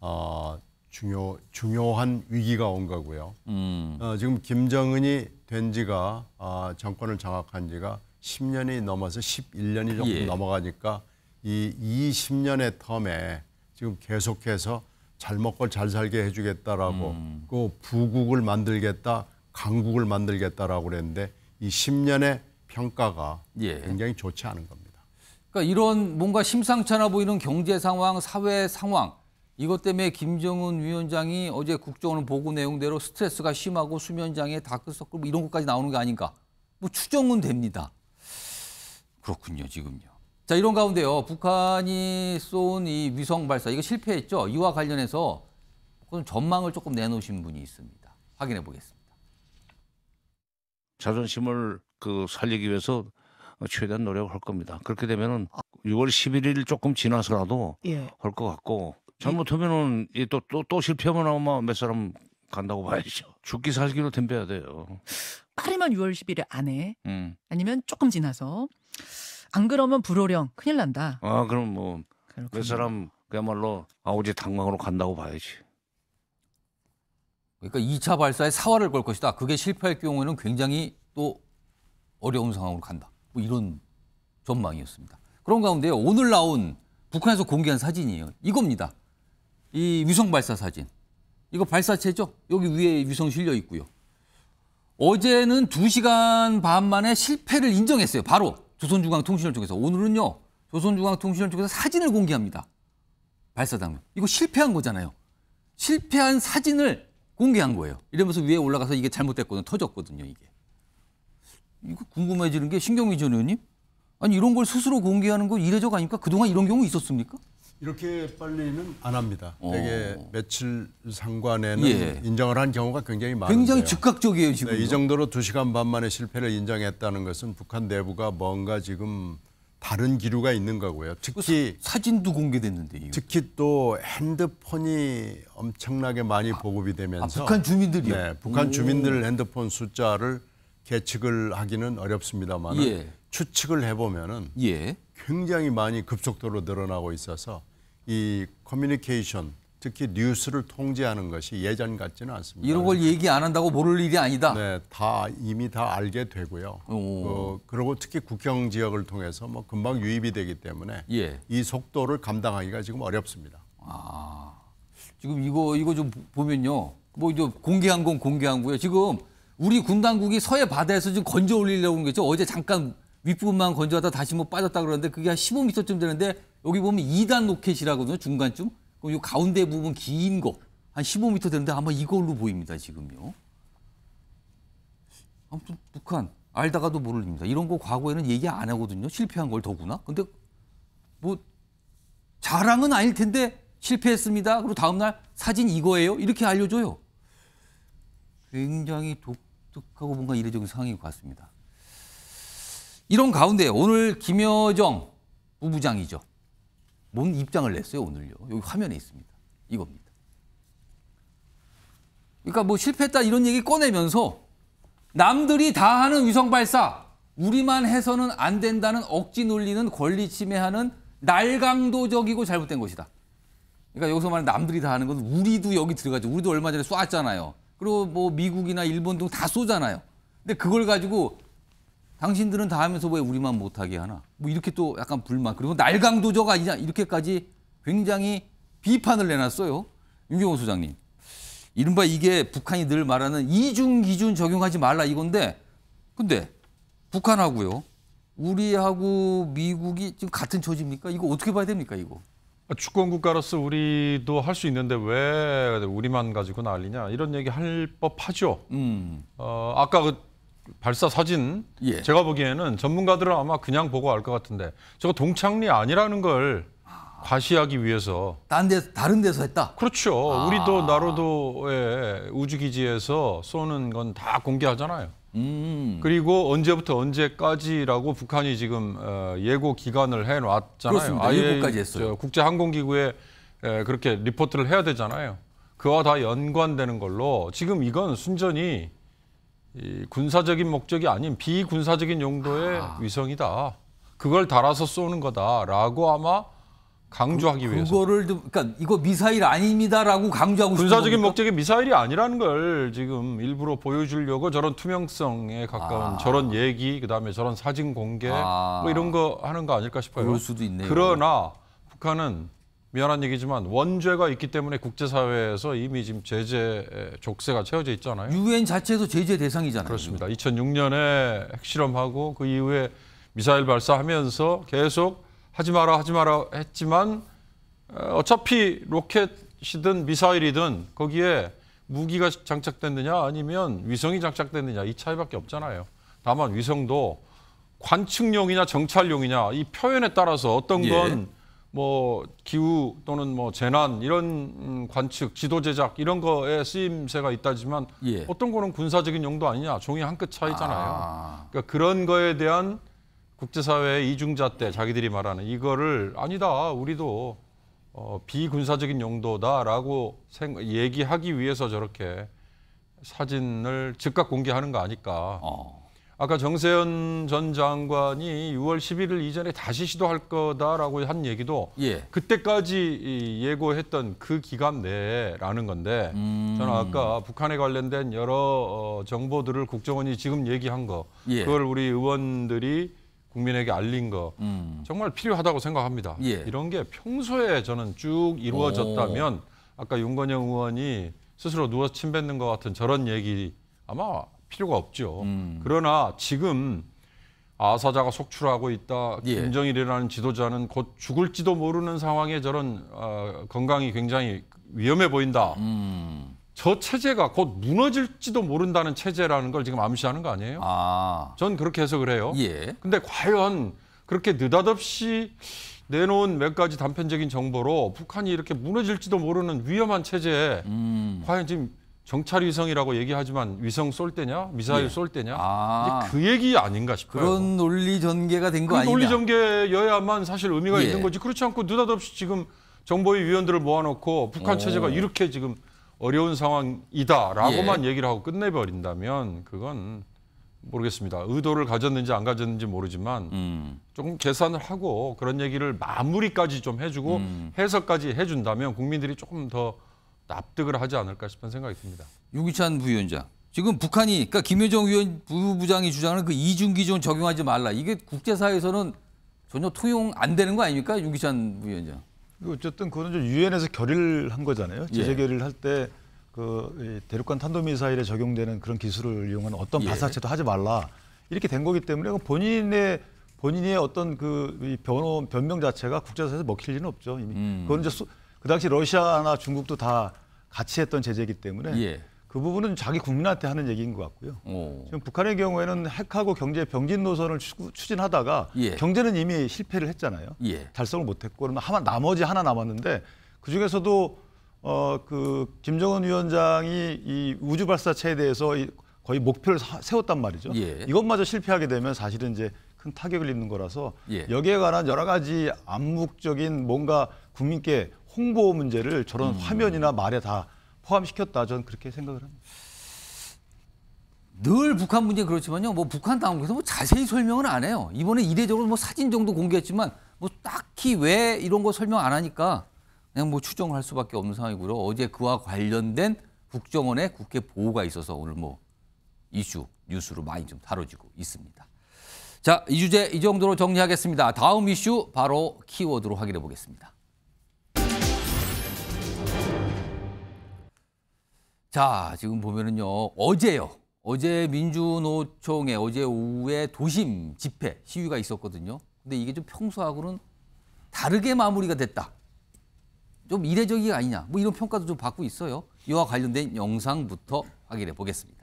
어, 중요, 중요한 위기가 온 거고요. 음. 어, 지금 김정은이 된 지가 어, 정권을 장악한 지가 십 년이 넘어서 십일 년이 조금 예. 넘어가니까 이 이십 년의 텀에 지금 계속해서 잘 먹고 잘 살게 해주겠다라고 음. 그 부국을 만들겠다, 강국을 만들겠다라고 그랬는데 이 십 년의 평가가 예. 굉장히 좋지 않은 겁니다. 그러니까 이런 뭔가 심상치 않아 보이는 경제 상황, 사회 상황 이것 때문에 김정은 위원장이 어제 국정원 보고 내용대로 스트레스가 심하고 수면장애, 다크서클 뭐 이런 것까지 나오는 게 아닌가. 뭐 추정은 됩니다. 그렇군요, 지금요. 자, 이런 가운데요. 북한이 쏜 이 위성 발사, 이거 실패했죠? 이와 관련해서 그건 전망을 조금 내놓으신 분이 있습니다. 확인해 보겠습니다. 자존심을 그 살리기 위해서 최대한 노력할 겁니다. 그렇게 되면은 유월 십일일 조금 지나서라도 예. 할 것 같고. 잘못하면은 또 또 또 실패하면 아마 몇 사람 간다고 봐야죠. 죽기 살기로 덤벼야 돼요. 빠르면 유월 십일일 안에 음. 아니면 조금 지나서 안 그러면 불호령 큰일 난다. 아 그럼 뭐 몇 사람 그야말로 아우지 당망으로 간다고 봐야지. 그러니까 이 차 발사에 사활을 걸 것이다. 그게 실패할 경우에는 굉장히 또 어려운 상황으로 간다. 뭐 이런 전망이었습니다. 그런 가운데 오늘 나온 북한에서 공개한 사진이에요. 이겁니다. 이 위성 발사 사진. 이거 발사체죠? 여기 위에 위성 실려 있고요. 어제는 두 시간 반 만에 실패를 인정했어요. 바로 조선중앙통신원 쪽에서. 오늘은요. 조선중앙통신원 쪽에서 사진을 공개합니다. 발사 장면. 이거 실패한 거잖아요. 실패한 사진을 공개한 거예요. 이러면서 위에 올라가서 이게 잘못됐거든요. 터졌거든요. 이게. 이거 궁금해지는 게 신경민 전 의원님. 아니 이런 걸 스스로 공개하는 거 이례적 아닙니까? 그동안 이런 경우 있었습니까? 이렇게 빨리는 안 합니다. 어. 되게 며칠 상관에는 예. 인정을 한 경우가 굉장히 많은데요. 굉장히 즉각적이에요, 지금. 네, 이 정도로 두 시간 반 만에 실패를 인정했다는 것은 북한 내부가 뭔가 지금 다른 기류가 있는 거고요. 특히 사, 사진도 공개됐는데. 이거. 특히 또 핸드폰이 엄청나게 많이 아, 보급이 되면서. 아, 북한 주민들이요? 네, 북한 주민들 핸드폰 숫자를 계측을 하기는 어렵습니다만 예. 추측을 해보면은 예. 굉장히 많이 급속도로 늘어나고 있어서 이 커뮤니케이션, 특히 뉴스를 통제하는 것이 예전 같지는 않습니다. 이런 걸 얘기 안 한다고 모를 일이 아니다. 네, 다 이미 다 알게 되고요. 어, 그리고 특히 국경 지역을 통해서 뭐 금방 유입이 되기 때문에 예. 이 속도를 감당하기가 지금 어렵습니다. 아, 지금 이거 이거 좀 보면요, 뭐 이제 공개한 건 공개한 거예요. 지금 우리 군 당국이 서해 바다에서 지금 건져 올리려고 하는 거죠. 어제 잠깐 윗부분만 건조하다 다시 뭐 빠졌다 그러는데 그게 한 십오 미터쯤 되는데 여기 보면 이 단 로켓이라거든요. 중간쯤. 그럼 이 가운데 부분 긴 거 한 십오 미터 되는데 아마 이걸로 보입니다. 지금요. 아무튼 북한 알다가도 모를 일입니다. 이런 거 과거에는 얘기 안 하거든요. 실패한 걸 더구나. 근데 뭐 자랑은 아닐 텐데 실패했습니다. 그리고 다음 날 사진 이거예요. 이렇게 알려줘요. 굉장히 독특하고 뭔가 이례적인 상황인 것 같습니다. 이런 가운데 오늘 김여정 부부장이죠. 뭔 입장을 냈어요, 오늘요. 여기 화면에 있습니다. 이겁니다. 그러니까 뭐 실패했다 이런 얘기 꺼내면서 남들이 다 하는 위성 발사, 우리만 해서는 안 된다는 억지 논리는 권리 침해하는 날강도적이고 잘못된 것이다. 그러니까 여기서 말하는 남들이 다 하는 건 우리도 여기 들어가죠. 우리도 얼마 전에 쐈잖아요. 그리고 뭐 미국이나 일본 등 다 쏘잖아요. 근데 그걸 가지고 당신들은 다 하면서 왜 우리만 못하게 하나? 뭐 이렇게 또 약간 불만. 그리고 날강도적 아니냐? 이렇게까지 굉장히 비판을 내놨어요. 윤경호 소장님. 이른바 이게 북한이 늘 말하는 이중 기준 적용하지 말라 이건데 근데 북한하고요. 우리하고 미국이 지금 같은 처지입니까? 이거 어떻게 봐야 됩니까? 이거. 주권 국가로서 우리도 할 수 있는데 왜 우리만 가지고 난리냐? 이런 얘기 할 법하죠. 음. 어, 아까 그 발사 사진 예. 제가 보기에는 전문가들은 아마 그냥 보고 알 것 같은데 저거 동창리 아니라는 걸 과시하기 위해서 다른 데서, 다른 데서 했다? 그렇죠. 아. 우리도 나로도의 우주기지에서 쏘는 건 다 공개하잖아요. 음. 그리고 언제부터 언제까지라고 북한이 지금 예고 기간을 해놨잖아요. 그렇습니다. 아예 예고까지 했어요. 국제항공기구에 그렇게 리포트를 해야 되잖아요. 그와 다 연관되는 걸로 지금 이건 순전히 이 군사적인 목적이 아닌 비군사적인 용도의 아. 위성이다. 그걸 달아서 쏘는 거다라고 아마 강조하기 그, 위해서. 그거를 그러니까 이거 미사일 아닙니다라고 강조하고 군사적인 목적이 미사일이 아니라는 걸 지금 일부러 보여주려고 저런 투명성에 가까운 아. 저런 얘기 그다음에 저런 사진 공개 아. 뭐 이런 거 하는 거 아닐까 싶어요. 그럴 수도 있네요. 그러나 북한은 미안한 얘기지만 원죄가 있기 때문에 국제사회에서 이미 지금 제재 족쇄가 채워져 있잖아요. 유엔 자체에서 제재 대상이잖아요. 그렇습니다. 이천육 년에 핵실험하고 그 이후에 미사일 발사하면서 계속 하지 마라 하지 마라 했지만 어차피 로켓이든 미사일이든 거기에 무기가 장착됐느냐 아니면 위성이 장착됐느냐 이 차이밖에 없잖아요. 다만 위성도 관측용이냐 정찰용이냐 이 표현에 따라서 어떤 건 예. 뭐 기후 또는 뭐 재난 이런 관측, 지도 제작 이런 거에 쓰임새가 있다지만 예. 어떤 거는 군사적인 용도 아니냐 종이 한 끗 차이잖아요. 아. 그러니까 그런 거에 대한 국제사회의 이중잣대 자기들이 말하는 이거를 아니다 우리도 어, 비군사적인 용도다라고 생, 얘기하기 위해서 저렇게 사진을 즉각 공개하는 거 아닐까. 어. 아까 정세현 전 장관이 유월 십일일 이전에 다시 시도할 거다라고 한 얘기도 예. 그때까지 예고했던 그 기간 내라는 건데 음. 저는 아까 북한에 관련된 여러 정보들을 국정원이 지금 얘기한 거 예. 그걸 우리 의원들이 국민에게 알린 거 음. 정말 필요하다고 생각합니다. 예. 이런 게 평소에 저는 쭉 이루어졌다면 오. 아까 윤건영 의원이 스스로 누워서 침 뱉는 것 같은 저런 얘기 아마 필요가 없죠. 음. 그러나 지금 아사자가 속출하고 있다. 예. 김정일이라는 지도자는 곧 죽을지도 모르는 상황에 저런 어, 건강이 굉장히 위험해 보인다. 음. 저 체제가 곧 무너질지도 모른다는 체제라는 걸 지금 암시하는 거 아니에요? 아. 전 그렇게 해석을 해요. 예. 근데 과연 그렇게 느닷없이 내놓은 몇 가지 단편적인 정보로 북한이 이렇게 무너질지도 모르는 위험한 체제에 음. 과연 지금 정찰 위성이라고 얘기하지만 위성 쏠 때냐, 미사일 예. 쏠 때냐, 아. 이제 그 얘기 아닌가 싶어요. 그런 논리 전개가 된 거 아니냐. 논리 전개여야만 사실 의미가 예. 있는 거지. 그렇지 않고 느닷없이 지금 정보위 위원들을 모아놓고 북한 오. 체제가 이렇게 지금 어려운 상황이다라고만 예. 얘기를 하고 끝내버린다면 그건 모르겠습니다. 의도를 가졌는지 안 가졌는지 모르지만 음. 조금 계산을 하고 그런 얘기를 마무리까지 좀 해주고 음. 해석까지 해준다면 국민들이 조금 더 납득을 하지 않을까 싶은 생각이 듭니다. 윤기찬 부위원장, 지금 북한이 그러니까 김여정 위원 부부장이 주장하는 그 이중기준 적용하지 말라. 이게 국제사회에서는 전혀 통용 안 되는 거 아닙니까? 윤기찬 부위원장. 어쨌든 그거는 좀 유엔에서 결의를 한 거잖아요. 제재 결의를 할 때 그 대륙간 탄도미사일에 적용되는 그런 기술을 이용한 어떤 발사체도 예. 하지 말라 이렇게 된 거기 때문에 본인의 본인의 어떤 그 변호 변명 자체가 국제사회에서 먹힐 일은 없죠. 이미 음. 그건 이제 소, 그 당시 러시아나 중국도 다 같이 했던 제재이기 때문에 예. 그 부분은 자기 국민한테 하는 얘기인 것 같고요. 오. 지금 북한의 경우에는 핵하고 경제 병진 노선을 추진하다가 예. 경제는 이미 실패를 했잖아요. 예. 달성을 못했고 그러면 하나, 나머지 하나 남았는데 그 중에서도 어, 그 김정은 위원장이 이 우주 발사체에 대해서 이 거의 목표를 사, 세웠단 말이죠. 예. 이것마저 실패하게 되면 사실은 이제 큰 타격을 입는 거라서 예. 여기에 관한 여러 가지 암묵적인 뭔가 국민께 홍보 문제를 저런 음. 화면이나 말에 다 포함시켰다. 저는 그렇게 생각을 합니다. 늘 북한 문제 그렇지만요. 뭐 북한 당국에서 뭐 자세히 설명은 안 해요. 이번에 이례적으로 뭐 사진 정도 공개했지만 뭐 딱히 왜 이런 거 설명 안 하니까 그냥 뭐 추정을 할 수밖에 없는 상황이고요. 어제 그와 관련된 국정원의 국회 보고가 있어서 오늘 뭐 이슈 뉴스로 많이 좀 다뤄지고 있습니다. 자, 이 주제 이 정도로 정리하겠습니다. 다음 이슈 바로 키워드로 확인해 보겠습니다. 자, 지금 보면은요, 어제요. 어제 민주노총의 어제 오후에 도심 집회, 시위가 있었거든요. 근데 이게 좀 평소하고는 다르게 마무리가 됐다. 좀 이례적이 아니냐. 뭐 이런 평가도 좀 받고 있어요. 이와 관련된 영상부터 확인해 보겠습니다.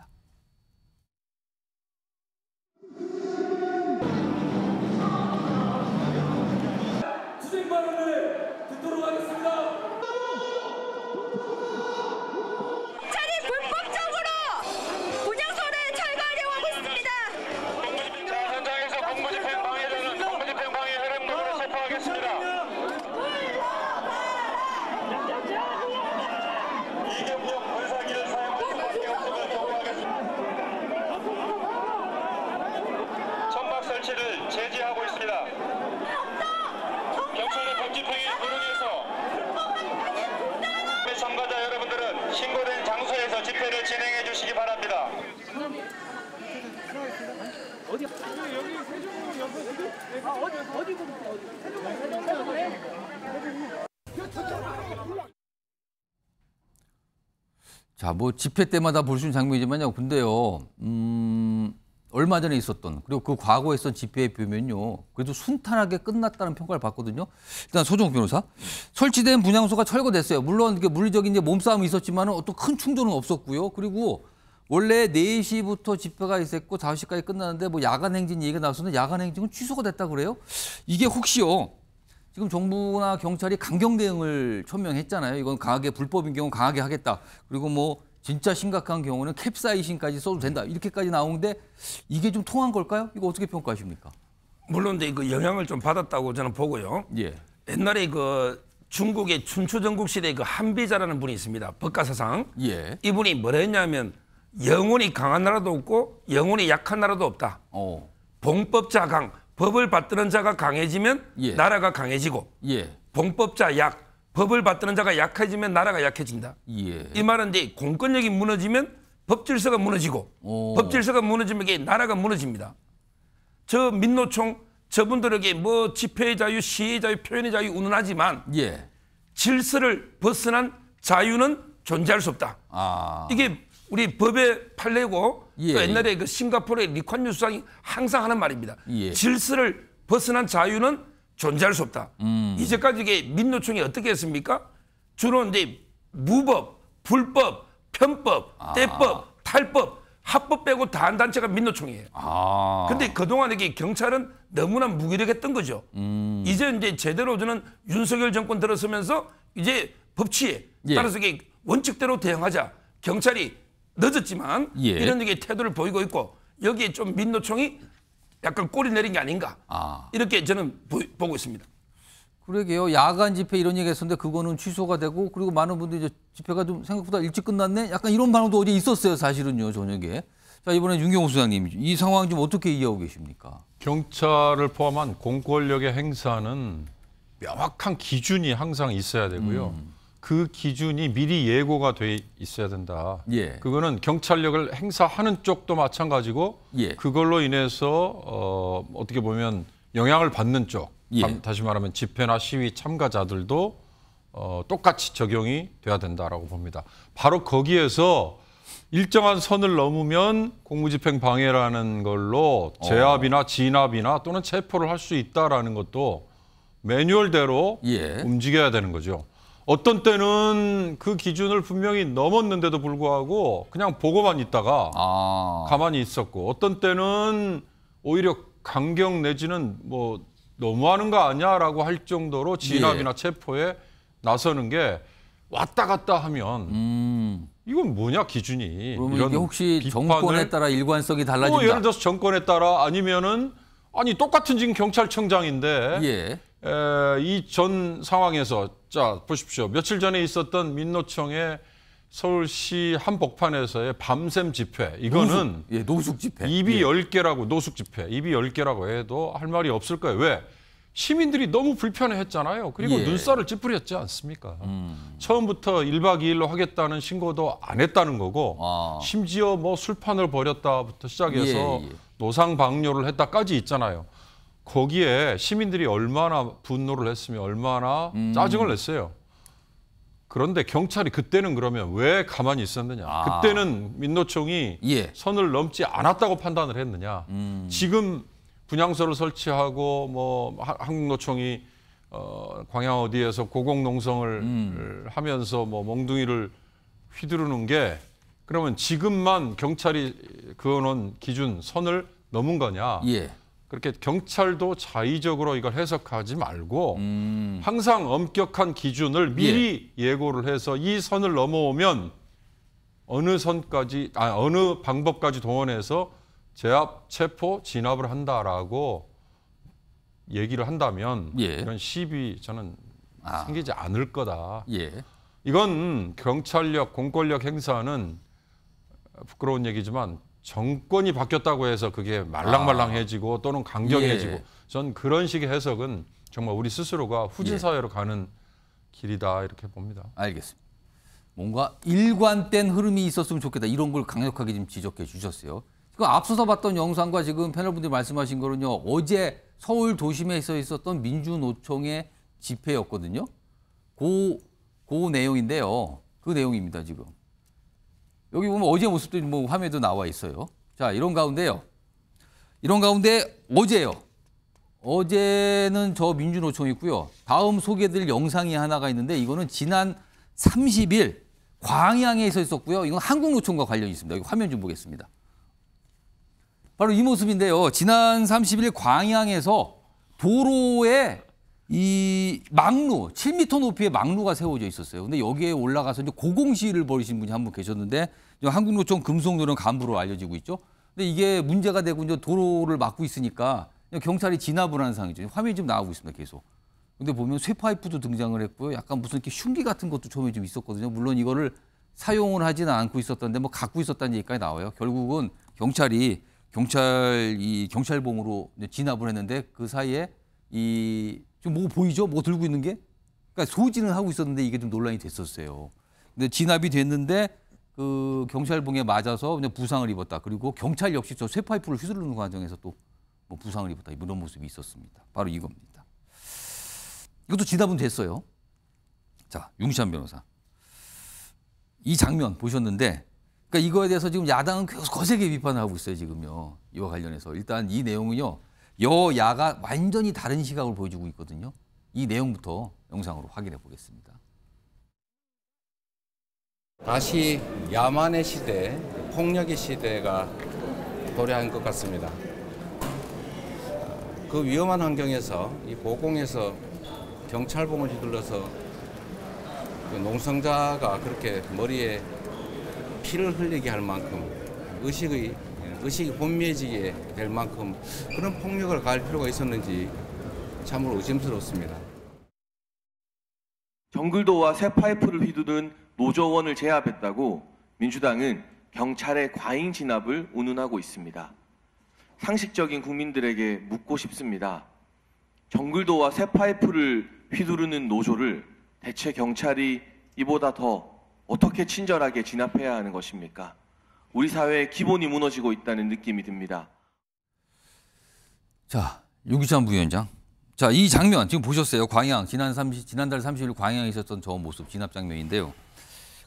자, 뭐 집회 때마다 볼 수 있는 장면이지만요. 근데요, 음, 얼마 전에 있었던 그리고 그 과거에 있었던 집회에 보면요, 그래도 순탄하게 끝났다는 평가를 받거든요. 일단 서정욱 변호사, 설치된 분향소가 철거됐어요. 물론 이게 물리적인 이제 몸싸움이 있었지만은 어떤 큰 충돌은 없었고요. 그리고 원래 네 시부터 집회가 있었고 다섯 시까지 끝나는데 뭐 야간 행진 얘기가 나왔었는데 야간 행진은 취소가 됐다 그래요? 이게 혹시요, 지금 정부나 경찰이 강경 대응을 천명했잖아요. 이건 강하게, 불법인 경우 강하게 하겠다. 그리고 뭐 진짜 심각한 경우는 캡사이신까지 써도 된다. 이렇게까지 나오는데 이게 좀 통한 걸까요? 이거 어떻게 평가하십니까? 물론 그 영향을 좀 받았다고 저는 보고요. 예. 옛날에 그 중국의 춘추전국 시대 그 한비자라는 분이 있습니다. 법가사상. 예. 이분이 뭐라 했냐면 영혼이 강한 나라도 없고 영혼이 약한 나라도 없다. 오. 봉법자 강. 법을 받드는 자가 강해지면 예. 나라가 강해지고 예. 봉법자 약, 법을 받드는 자가 약해지면 나라가 약해진다. 예. 이 말은 이제 공권력이 무너지면 법질서가 무너지고 오. 법질서가 무너지면 나라가 무너집니다. 저 민노총 저분들에게 뭐 집회의 자유, 시위의 자유, 표현의 자유 운운하지만 예. 질서를 벗어난 자유는 존재할 수 없다. 아. 이게 우리 법에 팔레고 예. 또 옛날에 그 싱가포르의 리콴유 수상이 항상 하는 말입니다. 예. 질서를 벗어난 자유는 존재할 수 없다. 음. 이제까지 이게 민노총이 어떻게 했습니까? 주로 이제 무법, 불법, 편법, 떼법, 아. 탈법 합법 빼고 다 한 단체가 민노총이에요. 아. 근데 그동안 이게 경찰은 너무나 무기력했던 거죠. 음. 이제 이제 제대로 저는 윤석열 정권 들어서면서 이제 법치에 예. 따라서 이게 원칙대로 대응하자. 경찰이 늦었지만 예. 이런 이게 태도를 보이고 있고 여기에 좀 민노총이 약간 꼬리 내린 게 아닌가. 아. 이렇게 저는 보, 보고 있습니다. 그러게요. 야간 집회 이런 얘기 했었는데 그거는 취소가 되고 그리고 많은 분들이 이제 집회가 좀 생각보다 일찍 끝났네? 약간 이런 반응도 어제 있었어요. 사실은요. 저녁에. 자, 이번엔 윤경호 소장님. 이 상황 좀 어떻게 이해하고 계십니까? 경찰을 포함한 공권력의 행사는 명확한 기준이 항상 있어야 되고요. 음. 그 기준이 미리 예고가 돼 있어야 된다. 예. 그거는 경찰력을 행사하는 쪽도 마찬가지고 예. 그걸로 인해서 어, 어떻게 보면 영향을 받는 쪽. 예. 다시 말하면 집회나 시위 참가자들도 어, 똑같이 적용이 돼야 된다라고 봅니다. 바로 거기에서 일정한 선을 넘으면 공무집행 방해라는 걸로 제압이나 진압이나 또는 체포를 할 수 있다라는 것도 매뉴얼대로 예. 움직여야 되는 거죠. 어떤 때는 그 기준을 분명히 넘었는데도 불구하고 그냥 보고만 있다가 아. 가만히 있었고 어떤 때는 오히려 강경 내지는 뭐 너무하는 거 아니야라고 할 정도로 진압이나 예. 체포에 나서는 게 왔다 갔다 하면 음. 이건 뭐냐 기준이. 그러면 이런 이게 혹시 정권에 따라 일관성이 달라진다. 뭐 예를 들어서 정권에 따라 아니면은 아니 똑같은 지금 경찰청장인데 예. 이 전 상황에서 자 보십시오. 며칠 전에 있었던 민노총의 서울시 한복판에서의 밤샘 집회. 이거는 노숙, 예, 노숙 집회. 입이 열 개라고 예. 노숙 집회. 입이 열 개라고 해도 할 말이 없을 거예요. 왜? 시민들이 너무 불편해했잖아요. 그리고 예. 눈살을 찌푸렸지 않습니까? 음. 처음부터 일박 이일로 하겠다는 신고도 안 했다는 거고 아. 심지어 뭐 술판을 벌였다부터 시작해서 예, 예. 노상방뇨를 했다까지 있잖아요. 거기에 시민들이 얼마나 분노를 했으며 얼마나 음. 짜증을 냈어요. 그런데 경찰이 그때는 그러면 왜 가만히 있었느냐. 아. 그때는 민노총이 예. 선을 넘지 않았다고 판단을 했느냐. 음. 지금 분향소를 설치하고 뭐 한국노총이 어, 광양 어디에서 고공농성을 음. 하면서 뭐 몽둥이를 휘두르는 게 그러면 지금만 경찰이 그어놓은 기준 선을 넘은 거냐. 예. 그렇게 경찰도 자의적으로 이걸 해석하지 말고 음. 항상 엄격한 기준을 미리 예. 예고를 해서 이 선을 넘어오면 어느 선까지, 아니, 어느 방법까지 동원해서 제압, 체포, 진압을 한다라고 얘기를 한다면 예. 이런 시비 저는 아. 생기지 않을 거다. 예. 이건 경찰력, 공권력 행사는 부끄러운 얘기지만 정권이 바뀌었다고 해서 그게 말랑말랑해지고 또는 강경해지고 예. 전 그런 식의 해석은 정말 우리 스스로가 후진사회로 예. 가는 길이다 이렇게 봅니다. 알겠습니다. 뭔가 일관된 흐름이 있었으면 좋겠다. 이런 걸 강력하게 지금 지적해 주셨어요. 그 앞서서 봤던 영상과 지금 패널분들이 말씀하신 거는요. 어제 서울 도심에서 있었던 민주노총의 집회였거든요. 그, 그 내용인데요. 그 내용입니다 지금. 여기 보면 어제 모습도 뭐 화면에도 나와 있어요. 자, 이런 가운데요. 이런 가운데 어제요. 어제는 저 민주노총 있고요. 다음 소개해드릴 영상이 하나가 있는데 이거는 지난 삼십일 광양에서 있었고요. 이건 한국노총과 관련이 있습니다. 여기 화면 좀 보겠습니다. 바로 이 모습인데요. 지난 삼십일 광양에서 도로에 이 망루, 칠 미터 높이의 망루가 세워져 있었어요. 근데 여기에 올라가서 이제 고공시위를 벌이신 분이 한 분 계셨는데 한국노총 금속노련 간부로 알려지고 있죠. 근데 이게 문제가 되고 이제 도로를 막고 있으니까 경찰이 진압을 하는 상황이죠. 화면이 지금 나오고 있습니다. 계속. 근데 보면 쇠파이프도 등장을 했고요. 약간 무슨 이렇게 흉기 같은 것도 처음에 좀 있었거든요. 물론 이거를 사용을 하지는 않고 있었던데 뭐 갖고 있었다는 얘기까지 나와요. 결국은 경찰이 경찰 이 경찰봉으로 진압을 했는데 그 사이에 이 뭐 보이죠? 뭐 들고 있는 게? 그러니까 소진을 하고 있었는데 이게 좀 논란이 됐었어요. 근데 진압이 됐는데 그 경찰봉에 맞아서 그냥 부상을 입었다. 그리고 경찰 역시 저 쇠파이프를 휘두르는 과정에서 또 뭐 부상을 입었다. 이런 모습이 있었습니다. 바로 이겁니다. 이것도 진압은 됐어요. 자, 윤기찬 변호사. 이 장면 보셨는데 그러니까 이거에 대해서 지금 야당은 계속 거세게 비판을 하고 있어요. 지금요. 이와 관련해서. 일단 이 내용은요. 여야가 완전히 다른 시각을 보여주고 있거든요. 이 내용부터 영상으로 확인해 보겠습니다. 다시 야만의 시대에 폭력의 시대가 도래한 것 같습니다. 그 위험한 환경에서 이 보공에서 경찰봉을 휘둘러서 그 농성자가 그렇게 머리에 피를 흘리게 할 만큼 의식의 의식이 혼미해지게 될 만큼 그런 폭력을 가할 필요가 있었는지 참으로 의심스럽습니다. 정글도와 새 파이프를 휘두른 노조원을 제압했다고 민주당은 경찰의 과잉 진압을 운운하고 있습니다. 상식적인 국민들에게 묻고 싶습니다. 정글도와 새 파이프를 휘두르는 노조를 대체 경찰이 이보다 더 어떻게 친절하게 진압해야 하는 것입니까? 우리 사회의 기본이 무너지고 있다는 느낌이 듭니다. 자, 윤기찬 부위원장. 자, 이 장면 지금 보셨어요. 광양 지난 삼십, 지난달 삼십일 광양에 있었던 저 모습 진압 장면인데요.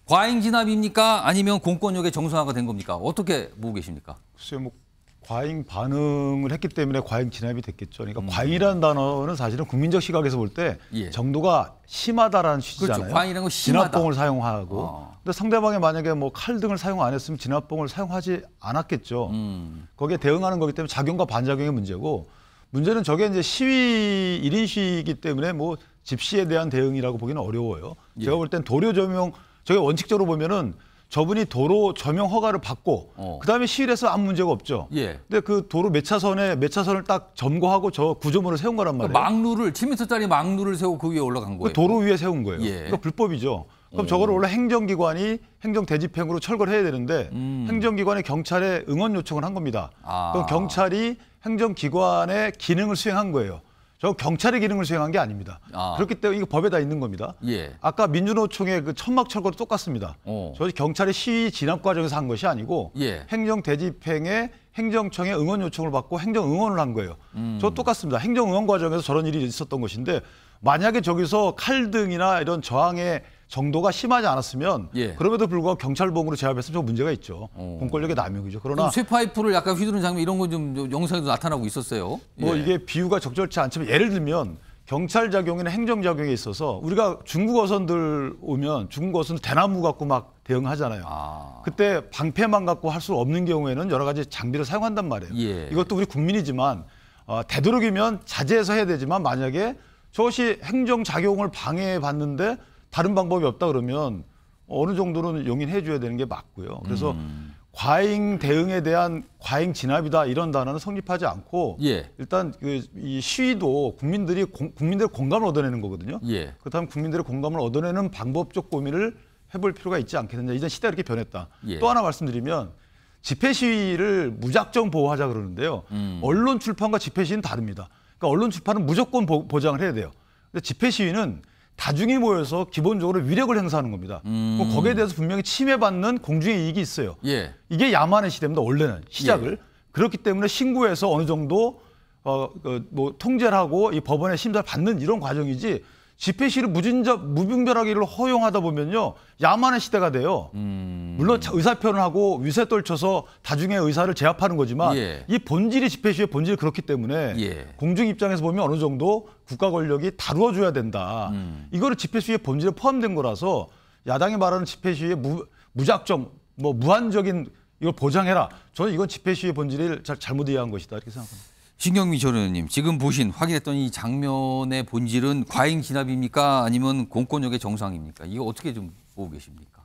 과잉 진압입니까? 아니면 공권력의 정상화가 된 겁니까? 어떻게 보고 계십니까? 글쎄요, 뭐 과잉 반응을 했기 때문에 과잉 진압이 됐겠죠. 그러니까 음. 과잉이라는 단어는 사실은 국민적 시각에서 볼 때 예. 정도가 심하다라는 취지잖아요. 그렇죠. 과잉이라는 건 심하다. 진압봉을 사용하고. 어. 근데 상대방이 만약에 뭐 칼 등을 사용 안 했으면 진압봉을 사용하지 않았겠죠. 음. 거기에 대응하는 거기 때문에 작용과 반작용의 문제고. 문제는 저게 이제 시위 일 인 시위이기 때문에 뭐 집시에 대한 대응이라고 보기는 어려워요. 예. 제가 볼 땐 도로 점용, 저게 원칙적으로 보면은 저분이 도로 점용 허가를 받고 어. 그다음에 시위를 해서 아무 문제가 없죠. 예. 근데 그 도로 몇 차선에 몇 차선을 딱 점거하고 저 구조물을 세운 거란 말이에요. 그러니까 막루를 칠 미터짜리 막루를 세우고 그 위에 올라간 거예요. 그 도로 위에 세운 거예요. 예. 그러니까 불법이죠. 그럼 저걸 원래 행정기관이 행정대집행으로 철거를 해야 되는데 음. 행정기관이 경찰에 응원 요청을 한 겁니다. 아. 그럼 경찰이 행정기관의 기능을 수행한 거예요. 저 경찰의 기능을 수행한 게 아닙니다. 아. 그렇기 때문에 이거 법에 다 있는 겁니다. 예. 아까 민주노총의 그 천막 철거도 똑같습니다. 어. 저 경찰의 시위 진압 과정에서 한 것이 아니고 예. 행정대집행에 행정청의 응원 요청을 받고 행정응원을 한 거예요. 음. 저 똑같습니다. 행정응원 과정에서 저런 일이 있었던 것인데 만약에 저기서 칼 등이나 이런 저항의 정도가 심하지 않았으면 예. 그럼에도 불구하고 경찰봉으로 제압했으면 좀 문제가 있죠. 오. 공권력의 남용이죠. 그러나 쇠파이프를 약간 휘두르는 장면 이런 건 좀 영상에도 나타나고 있었어요. 뭐 예. 이게 비유가 적절치 않지만 예를 들면 경찰 작용이나 행정 작용에 있어서 우리가 중국 어선들 오면 중국 어선 대나무 갖고 막 대응하잖아요. 아. 그때 방패만 갖고 할 수 없는 경우에는 여러 가지 장비를 사용한단 말이에요. 예. 이것도 우리 국민이지만 어, 되도록이면 자제해서 해야 되지만 만약에 저것이 행정 작용을 방해해 봤는데 다른 방법이 없다 그러면 어느 정도는 용인해 줘야 되는 게 맞고요. 그래서 음. 과잉 대응에 대한 과잉 진압이다 이런 단어는 성립하지 않고 예. 일단 그 이 시위도 국민들이 공, 국민들의 공감을 얻어내는 거거든요. 예. 그렇다면 국민들의 공감을 얻어내는 방법적 고민을 해볼 필요가 있지 않겠느냐. 이제 시대가 이렇게 변했다. 예. 또 하나 말씀드리면 집회 시위를 무작정 보호하자 그러는데요. 음. 언론 출판과 집회 시위는 다릅니다. 그러니까 언론 출판은 무조건 보, 보장을 해야 돼요. 근데 집회 시위는 다중이 모여서 기본적으로 위력을 행사하는 겁니다. 음. 거기에 대해서 분명히 침해받는 공중의 이익이 있어요. 예. 이게 야만의 시대입니다. 원래는 시작을. 예. 그렇기 때문에 신고해서 어느 정도 어, 어, 뭐 통제를 하고 이 법원의 심사를 받는 이런 과정이지 집회 시위를 무진자, 무분별하기를 허용하다 보면요. 야만의 시대가 돼요. 음. 물론 의사표현하고 위세 떨쳐서 다중의 의사를 제압하는 거지만 예. 이 본질이 집회 시위의 본질이 그렇기 때문에 예. 공중 입장에서 보면 어느 정도 국가 권력이 다루어줘야 된다. 음. 이거를 집회 시위의 본질에 포함된 거라서 야당이 말하는 집회 시위의 무, 무작정, 뭐 무한적인 이걸 보장해라. 저는 이건 집회 시위의 본질을 잘, 잘못 이해한 것이다. 이렇게 생각합니다. 신경민 전 의원님, 지금 보신, 확인했던 이 장면의 본질은 과잉 진압입니까? 아니면 공권력의 정상입니까? 이거 어떻게 좀 보고 계십니까?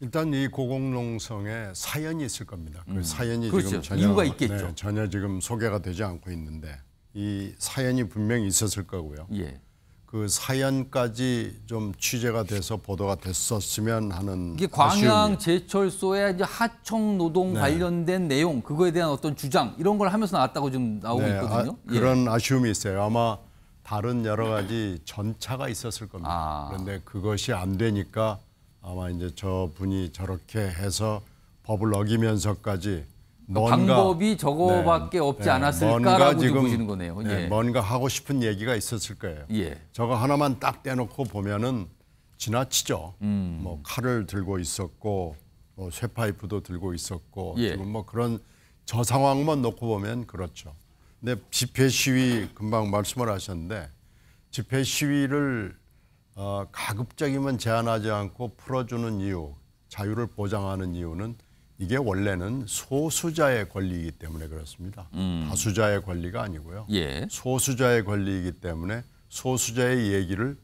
일단 이 고공농성에 사연이 있을 겁니다. 음. 그 사연이 그렇죠. 지금 전혀, 이유가 있겠죠. 네, 전혀 지금 소개가 되지 않고 있는데 이 사연이 분명히 있었을 거고요. 예. 그 사연까지 좀 취재가 돼서 보도가 됐었으면 하는 이게 광양 아쉬움이. 제철소의 이제 하청 노동 네. 관련된 내용 그거에 대한 어떤 주장 이런 걸 하면서 나왔다고 지금 나오고 네, 있거든요. 아, 그런 예. 아쉬움이 있어요. 아마 다른 여러 가지 전차가 있었을 겁니다. 아. 그런데 그것이 안 되니까 아마 이제 저분이 저렇게 해서 법을 어기면서까지 뭔가, 방법이 저거밖에 네, 없지 네, 않았을까라고 지금 보시는 거네요. 네, 예. 뭔가 하고 싶은 얘기가 있었을 거예요. 예. 저거 하나만 딱 떼놓고 보면은 지나치죠. 음. 뭐 칼을 들고 있었고, 뭐 쇠파이프도 들고 있었고, 예. 지금 뭐 그런 저 상황만 놓고 보면 그렇죠. 근데 집회 시위 금방 말씀을 하셨는데 집회 시위를 어, 가급적이면 제한하지 않고 풀어주는 이유, 자유를 보장하는 이유는 이게 원래는 소수자의 권리이기 때문에 그렇습니다. 음. 다수자의 권리가 아니고요. 예. 소수자의 권리이기 때문에 소수자의 얘기를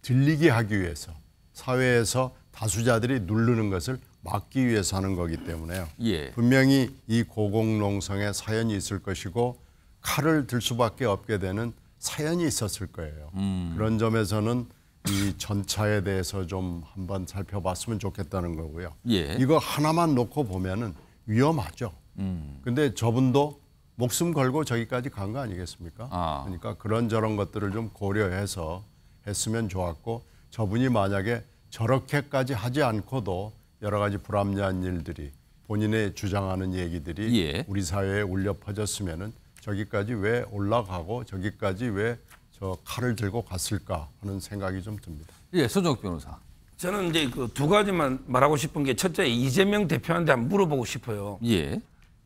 들리게 하기 위해서 사회에서 다수자들이 누르는 것을 막기 위해서 하는 거기 때문에요. 예. 분명히 이 고공농성의 사연이 있을 것이고 칼을 들 수밖에 없게 되는 사연이 있었을 거예요. 음. 그런 점에서는 이 전차에 대해서 좀 한번 살펴봤으면 좋겠다는 거고요. 예. 이거 하나만 놓고 보면은 위험하죠. 음. 근데 저분도 목숨 걸고 저기까지 간 거 아니겠습니까? 아. 그러니까 그런저런 것들을 좀 고려해서 했으면 좋았고, 저분이 만약에 저렇게까지 하지 않고도 여러 가지 불합리한 일들이, 본인의 주장하는 얘기들이 예. 우리 사회에 울려 퍼졌으면은 저기까지 왜 올라가고 저기까지 왜 저 칼을 들고 갔을까 하는 생각이 좀 듭니다. 예, 서정욱 변호사. 저는 이제 그 두 가지만 말하고 싶은 게, 첫째 이재명 대표한테 한번 물어보고 싶어요. 예.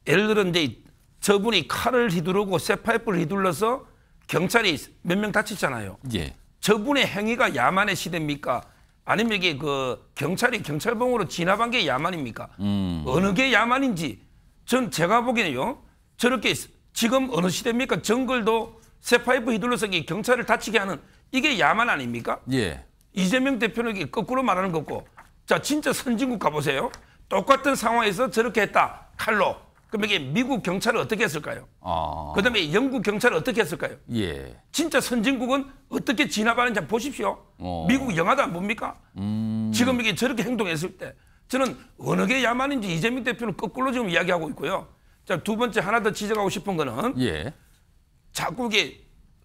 예를 들어 이제 저분이 칼을 휘두르고 쇠파이프를 휘둘러서 경찰이 몇 명 다쳤잖아요. 예. 저분의 행위가 야만의 시대입니까? 아니면 이게 그 경찰이 경찰봉으로 진압한 게 야만입니까? 음. 어느 게 야만인지 전 제가 보기에는요, 저렇게 지금 어느 시대입니까? 정글도 쇠파이프 휘둘러서 경찰을 다치게 하는, 이게 야만 아닙니까? 예. 이재명 대표는 거꾸로 말하는 거고, 자 진짜 선진국 가보세요. 똑같은 상황에서 저렇게 했다, 칼로. 그럼 이게 미국 경찰은 어떻게 했을까요? 아. 그다음에 영국 경찰은 어떻게 했을까요? 예. 진짜 선진국은 어떻게 진압하는지 한번 보십시오. 어. 미국 영화도 안 봅니까? 음. 지금 이게 저렇게 행동했을 때 저는 어느 게 야만인지 이재명 대표는 거꾸로 지금 이야기하고 있고요. 자, 두 번째 하나 더 지적하고 싶은 거는 예. 자꾸 이게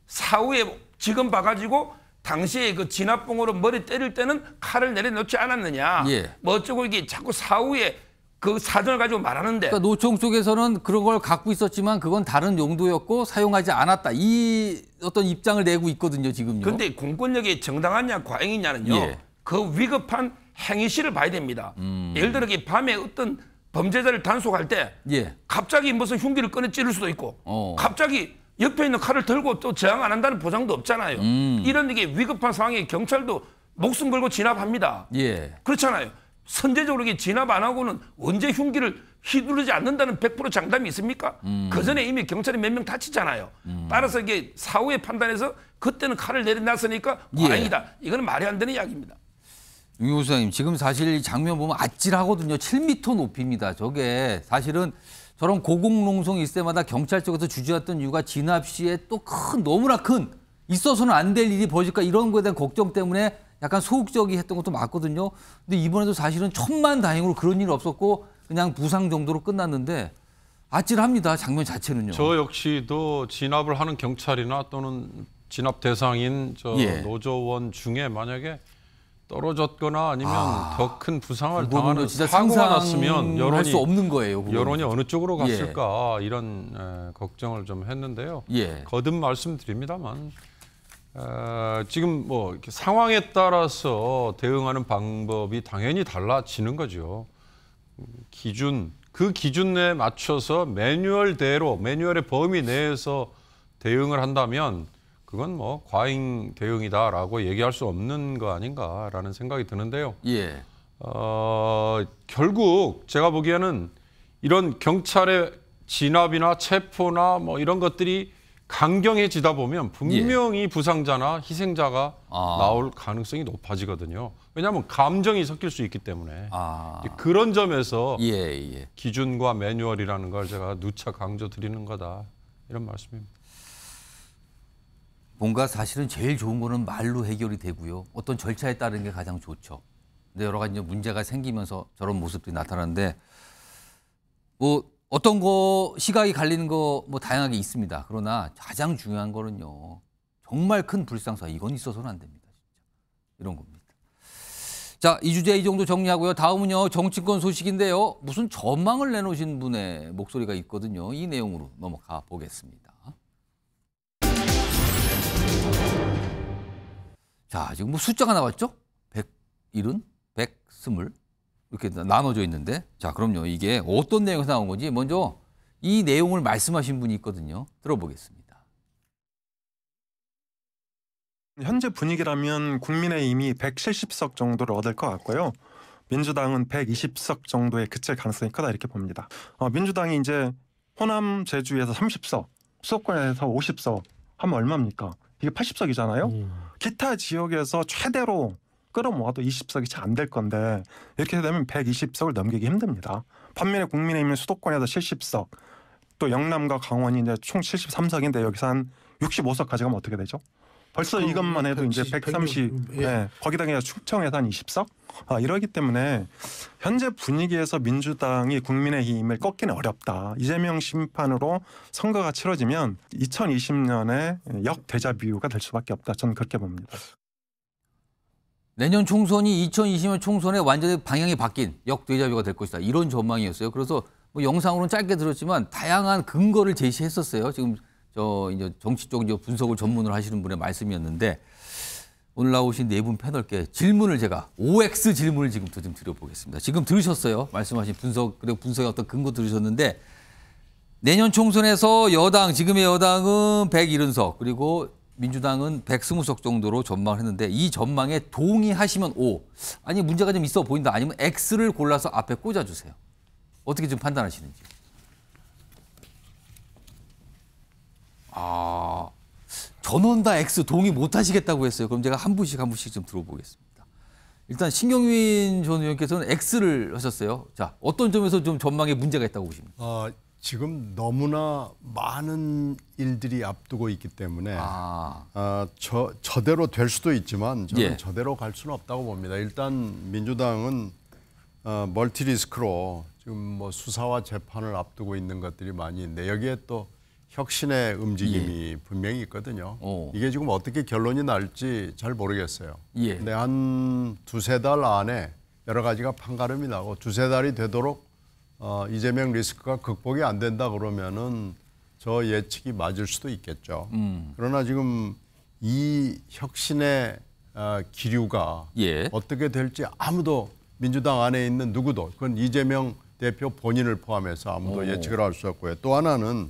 사후에 지금 봐가지고 당시에 그 진압봉으로 머리 때릴 때는 칼을 내려놓지 않았느냐. 예. 뭐 어쩌고 이게 자꾸 사후에 그 사전을 가지고 말하는데. 그러니까 노총 쪽에서는 그런 걸 갖고 있었지만 그건 다른 용도였고 사용하지 않았다, 이 어떤 입장을 내고 있거든요, 지금요. 그런데 공권력이 정당하냐 과잉이냐는요. 예. 그 위급한 행위 시를 봐야 됩니다. 음. 예를 들어 밤에 어떤 범죄자를 단속할 때 예. 갑자기 무슨 흉기를 꺼내 찌를 수도 있고 어. 갑자기 옆에 있는 칼을 들고 또 저항 안 한다는 보장도 없잖아요. 음. 이런 이게 위급한 상황에 경찰도 목숨 걸고 진압합니다. 예. 그렇잖아요. 선제적으로 이게 진압 안 하고는 언제 흉기를 휘두르지 않는다는 백 퍼센트 장담이 있습니까? 음. 그 전에 이미 경찰이 몇 명 다치잖아요. 음. 따라서 이게 사후에 판단해서 그때는 칼을 내려놨으니까 과잉이다. 예. 이건 말이 안 되는 이야기입니다. 윤 교수님, 지금 사실 이 장면 보면 아찔하거든요. 칠 미터 높이입니다. 저게 사실은 저런 고공농성이 있을 때마다 경찰 쪽에서 주저했던 이유가 진압 시에 또 큰, 너무나 큰, 있어서는 안 될 일이 벌어질까 이런 거에 대한 걱정 때문에 약간 소극적이 했던 것도 맞거든요. 근데 이번에도 사실은 천만다행으로 그런 일 없었고 그냥 부상 정도로 끝났는데 아찔합니다, 장면 자체는요. 저 역시도 진압을 하는 경찰이나 또는 진압 대상인 저 예. 노조원 중에 만약에 떨어졌거나 아니면 아, 더 큰 부상을 당하는 사고가 났으면 여론이, 수 없는 거예요, 여론이 어느 쪽으로 갔을까 예. 이런 에, 걱정을 좀 했는데요. 예. 거듭 말씀드립니다만 어, 지금 뭐 이렇게 상황에 따라서 대응하는 방법이 당연히 달라지는 거죠. 기준, 그 기준에 맞춰서 매뉴얼대로, 매뉴얼의 범위 내에서 대응을 한다면 그건 뭐 과잉 대응이다라고 얘기할 수 없는 거 아닌가라는 생각이 드는데요. 예. 어, 결국 제가 보기에는 이런 경찰의 진압이나 체포나 뭐 이런 것들이 강경해지다 보면 분명히 예. 부상자나 희생자가 아. 나올 가능성이 높아지거든요. 왜냐하면 감정이 섞일 수 있기 때문에. 아. 그런 점에서 예, 예. 기준과 매뉴얼이라는 걸 제가 누차 강조드리는 거다, 이런 말씀입니다. 뭔가 사실은 제일 좋은 거는 말로 해결이 되고요. 어떤 절차에 따르는 게 가장 좋죠. 근데 여러 가지 문제가 생기면서 저런 모습들이 나타나는데 뭐 어떤 거 시각이 갈리는 거 뭐 다양하게 있습니다. 그러나 가장 중요한 거는요, 정말 큰 불상사, 이건 있어서는 안 됩니다, 진짜. 이런 겁니다. 자, 이 주제 이 정도 정리하고요. 다음은요, 정치권 소식인데요. 무슨 전망을 내놓으신 분의 목소리가 있거든요. 이 내용으로 넘어가 보겠습니다. 자, 지금 뭐 숫자가 나왔죠? 백칠십, 백이십. 이렇게 나눠져 있는데, 자 그럼요, 이게 어떤 내용에서 나온 건지 먼저 이 내용을 말씀하신 분이 있거든요. 들어보겠습니다. 현재 분위기라면 국민의힘이 백칠십 석 정도를 얻을 것 같고요. 민주당은 백이십 석 정도에 그칠 가능성이 크다 이렇게 봅니다. 어, 민주당이 이제 호남 제주에서 삼십 석, 수도권에서 오십 석 하면 얼마입니까? 이게 팔십 석이잖아요. 음. 기타 지역에서 최대로 끌어모아도 이십 석이 잘 안 될 건데 이렇게 되면 백이십 석을 넘기기 힘듭니다. 반면에 국민의힘은 수도권에서 칠십 석, 또 영남과 강원이 이제 총 칠십삼 석인데 여기서 한 육십오 석까지 가면 어떻게 되죠? 벌써 어, 이것만 해도 백칠십, 이제 백삼십, 예. 네, 거기다 그냥 충청에서 한 이십 석? 아, 이러기 때문에 현재 분위기에서 민주당이 국민의힘을 꺾기는 어렵다. 이재명 심판으로 선거가 치러지면 이천이십 년에 역데자뷰가 될 수밖에 없다. 저는 그렇게 봅니다. 내년 총선이 이천이십 년 총선에 완전히 방향이 바뀐 역데자뷰가 될 것이다. 이런 전망이었어요. 그래서 뭐 영상으로는 짧게 들었지만 다양한 근거를 제시했었어요. 지금 저 이제 정치 쪽 이제 분석을 전문으로 하시는 분의 말씀이었는데 오늘 나오신 네 분 패널께 질문을 제가 오엑스 질문을 지금부터 좀 드려보겠습니다. 지금 들으셨어요. 말씀하신 분석 그리고 분석의 어떤 근거 들으셨는데 내년 총선에서 여당 지금의 여당은 백칠십 석 그리고 민주당은 백이십 석 정도로 전망을 했는데 이 전망에 동의하시면 O 아니 문제가 좀 있어 보인다 아니면 X를 골라서 앞에 꽂아주세요. 어떻게 좀 판단하시는지. 아, 전원 다 X 동의 못 하시겠다고 했어요. 그럼 제가 한 분씩 한 분씩 좀 들어보겠습니다. 일단 신경민 전 의원께서는 X를 하셨어요. 자, 어떤 점에서 좀 전망에 문제가 있다고 보십니까? 아, 지금 너무나 많은 일들이 앞두고 있기 때문에 아. 아, 저, 저대로 될 수도 있지만 저는 예. 저대로 갈 수는 없다고 봅니다. 일단 민주당은 어, 멀티 리스크로 지금 뭐 수사와 재판을 앞두고 있는 것들이 많이 있는데 여기에 또 혁신의 움직임이 예. 분명히 있거든요. 오. 이게 지금 어떻게 결론이 날지 잘 모르겠어요. 예. 근데 한 두세 달 안에 여러 가지가 판가름이 나고 두세 달이 되도록 어, 이재명 리스크가 극복이 안 된다 그러면은 저 예측이 맞을 수도 있겠죠. 음. 그러나 지금 이 혁신의 어, 기류가 예. 어떻게 될지 아무도 민주당 안에 있는 누구도 그건 이재명 대표 본인을 포함해서 아무도 오. 예측을 할 수 없고요. 또 하나는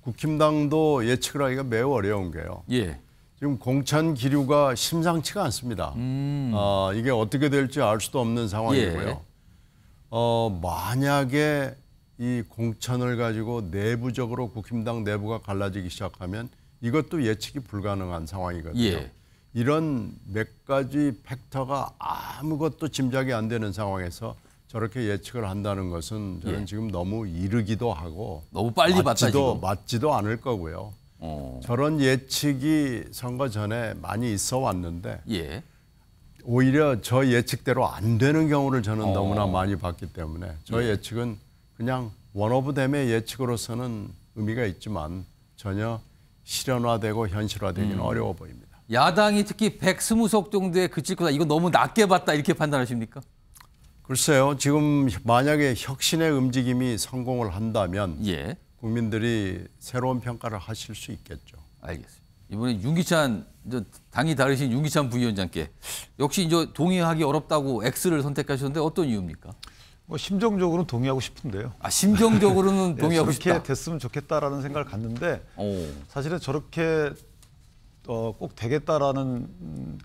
국힘당도 예측을 하기가 매우 어려운 게요. 예. 지금 공천 기류가 심상치가 않습니다. 음. 어, 이게 어떻게 될지 알 수도 없는 상황이고요. 예. 어, 만약에 이 공천을 가지고 내부적으로 국힘당 내부가 갈라지기 시작하면 이것도 예측이 불가능한 상황이거든요. 예. 이런 몇 가지 팩터가 아무것도 짐작이 안 되는 상황에서 저렇게 예측을 한다는 것은 저는 예. 지금 너무 이르기도 하고 너무 빨리 맞지도, 맞지도 않을 거고요. 어. 저런 예측이 선거 전에 많이 있어 왔는데 예. 오히려 저 예측대로 안 되는 경우를 저는 어. 너무나 많이 봤기 때문에 저 예. 예측은 그냥 원 오브 댐의 예측으로서는 의미가 있지만 전혀 실현화되고 현실화되기는 음. 어려워 보입니다. 야당이 특히 백이십 석 정도에 그칠 거다. 이거 너무 낮게 봤다 이렇게 판단하십니까? 글쎄요. 지금 만약에 혁신의 움직임이 성공을 한다면 예. 국민들이 새로운 평가를 하실 수 있겠죠. 알겠습니다. 이번에 윤기찬, 당이 다르신 윤기찬 부위원장께 역시 이제 동의하기 어렵다고 X를 선택하셨는데 어떤 이유입니까? 뭐 심정적으로는 동의하고 싶은데요. 아, 심정적으로는 동의하고 싶다. 저렇게 됐으면 좋겠다라는 생각을 갖는데 오. 사실은 저렇게 어, 꼭 되겠다라는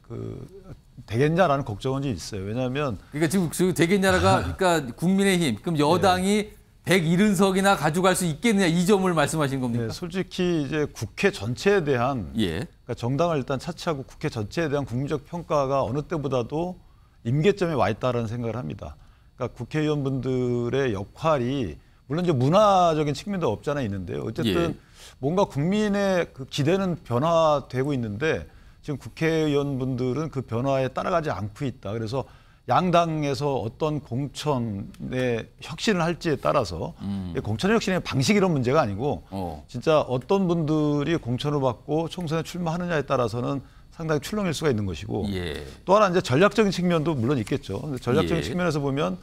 그 되겠냐라는 걱정은 좀 있어요. 왜냐하면 그러니까 지금 되겠냐가 그러니까 국민의힘 그럼 여당이 네. 백칠십 석이나 가져갈 수 있겠느냐 이 점을 말씀하신 겁니까? 네, 솔직히 이제 국회 전체에 대한 예. 그러니까 정당을 일단 차치하고 국회 전체에 대한 국민적 평가가 어느 때보다도 임계점에 와 있다라는 생각을 합니다. 그러니까 국회의원분들의 역할이 물론 이제 문화적인 측면도 없지 않아 있는데요. 어쨌든 예. 뭔가 국민의 그 기대는 변화되고 있는데 지금 국회의원분들은 그 변화에 따라가지 않고 있다. 그래서 양당에서 어떤 공천의 혁신을 할지에 따라서 음. 공천의 혁신의 방식 이런 문제가 아니고 어. 진짜 어떤 분들이 공천을 받고 총선에 출마하느냐에 따라서는 상당히 출렁일 수가 있는 것이고 예. 또 하나 이제 전략적인 측면도 물론 있겠죠. 전략적인 예. 측면에서 보면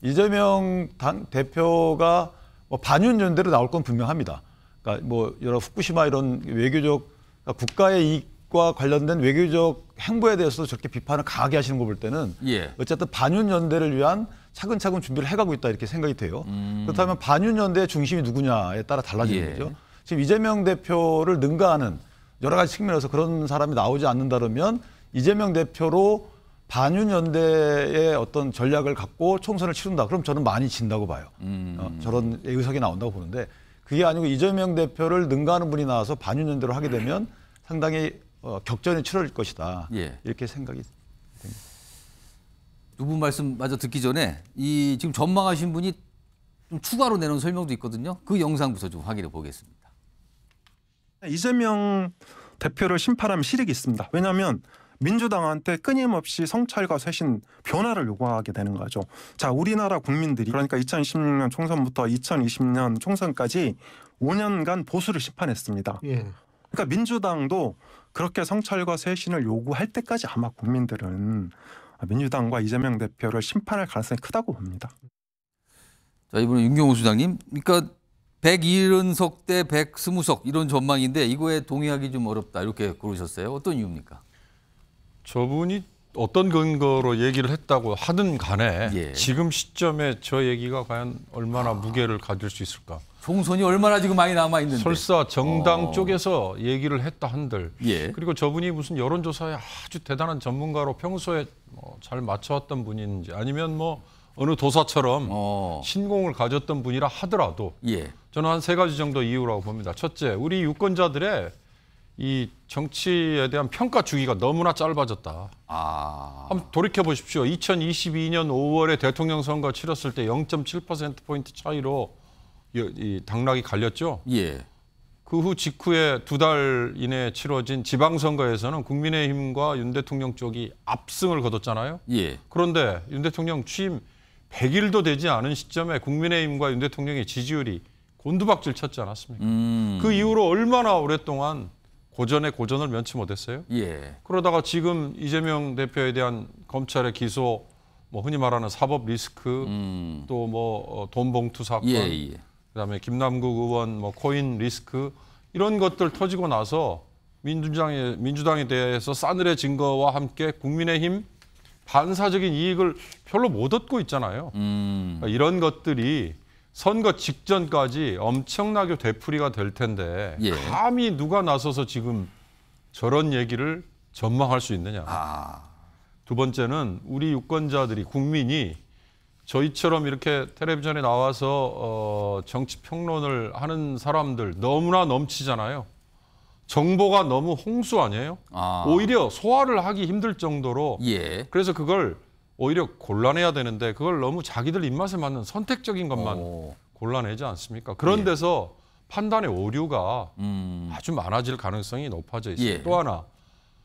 이재명 당 대표가 뭐 반윤연대로 나올 건 분명합니다. 그러니까 뭐 여러 후쿠시마 이런 외교적 그러니까 국가의 이익과 관련된 외교적 행보에 대해서도 저렇게 비판을 강하게 하시는 거 볼 때는 예. 어쨌든 반윤연대를 위한 차근차근 준비를 해가고 있다 이렇게 생각이 돼요. 음. 그렇다면 반윤연대의 중심이 누구냐에 따라 달라지는 예. 거죠. 지금 이재명 대표를 능가하는 여러 가지 측면에서 그런 사람이 나오지 않는다면 이재명 대표로 반윤연대의 어떤 전략을 갖고 총선을 치른다. 그럼 저는 많이 진다고 봐요. 음. 어, 저런 의석이 나온다고 보는데 그게 아니고 이재명 대표를 능가하는 분이 나와서 반윤연대로 하게 되면 상당히 어, 격전이 치러질 것이다. 예. 이렇게 생각이 됩니다. 두 분 말씀 마저 듣기 전에 이 지금 전망하신 분이 좀 추가로 내놓은 설명도 있거든요. 그 영상부터 좀 확인해 보겠습니다. 이재명 대표를 심판하면 실익이 있습니다. 왜냐하면 민주당한테 끊임없이 성찰과 쇄신, 변화를 요구하게 되는 거죠. 자, 우리나라 국민들이 그러니까 이천십육 년 총선부터 이천이십 년 총선까지 오 년간 보수를 심판했습니다. 예. 그러니까 민주당도 그렇게 성찰과 쇄신을 요구할 때까지 아마 국민들은 민주당과 이재명 대표를 심판할 가능성이 크다고 봅니다. 자, 이번에 윤경호 수장님, 그러니까 백칠십 석 대 백이십 석 이런 전망인데 이거에 동의하기 좀 어렵다 이렇게 고르셨어요. 어떤 이유입니까? 저분이 어떤 근거로 얘기를 했다고 하든 간에 예. 지금 시점에 저 얘기가 과연 얼마나 아. 무게를 가질 수 있을까? 총선이 얼마나 지금 많이 남아있는데. 설사 정당 어. 쪽에서 얘기를 했다 한들. 예. 그리고 저분이 무슨 여론조사에 아주 대단한 전문가로 평소에 뭐 잘 맞춰왔던 분인지 아니면 뭐 어느 도사처럼 어. 신공을 가졌던 분이라 하더라도 예. 저는 한 세 가지 정도 이유라고 봅니다. 첫째, 우리 유권자들의 이 정치에 대한 평가 주기가 너무나 짧아졌다. 아. 한번 돌이켜보십시오. 이천이십이 년 오월에 대통령 선거 치렀을 때 영 점 칠 퍼센트 포인트 차이로 이 당락이 갈렸죠. 예. 그 후 직후에 두 달 이내에 치러진 지방선거에서는 국민의힘과 윤 대통령 쪽이 압승을 거뒀잖아요. 예. 그런데 윤 대통령 취임 백 일도 되지 않은 시점에 국민의힘과 윤 대통령의 지지율이 곤두박질 쳤지 않았습니까? 음. 그 이후로 얼마나 오랫동안 고전에 고전을 면치 못했어요. 예. 그러다가 지금 이재명 대표에 대한 검찰의 기소, 뭐 흔히 말하는 사법 리스크, 음. 또 뭐 돈 봉투 사건, 예, 예. 그다음에 김남국 의원 뭐 코인 리스크 이런 것들 터지고 나서 민주당에 민주당에 대해서 싸늘해진 거와 함께 국민의힘 반사적인 이익을 별로 못 얻고 있잖아요. 음. 그러니까 이런 것들이 선거 직전까지 엄청나게 되풀이가 될 텐데 예. 감히 누가 나서서 지금 저런 얘기를 전망할 수 있느냐. 아. 두 번째는 우리 유권자들이, 국민이 저희처럼 이렇게 텔레비전에 나와서 어, 정치 평론을 하는 사람들 너무나 넘치잖아요. 정보가 너무 홍수 아니에요? 아. 오히려 소화를 하기 힘들 정도로 예. 그래서 그걸 오히려 골라내야 되는데 그걸 너무 자기들 입맛에 맞는 선택적인 것만 오. 골라내지 않습니까? 그런 예. 데서 판단의 오류가 음. 아주 많아질 가능성이 높아져 있어요. 예. 또 하나,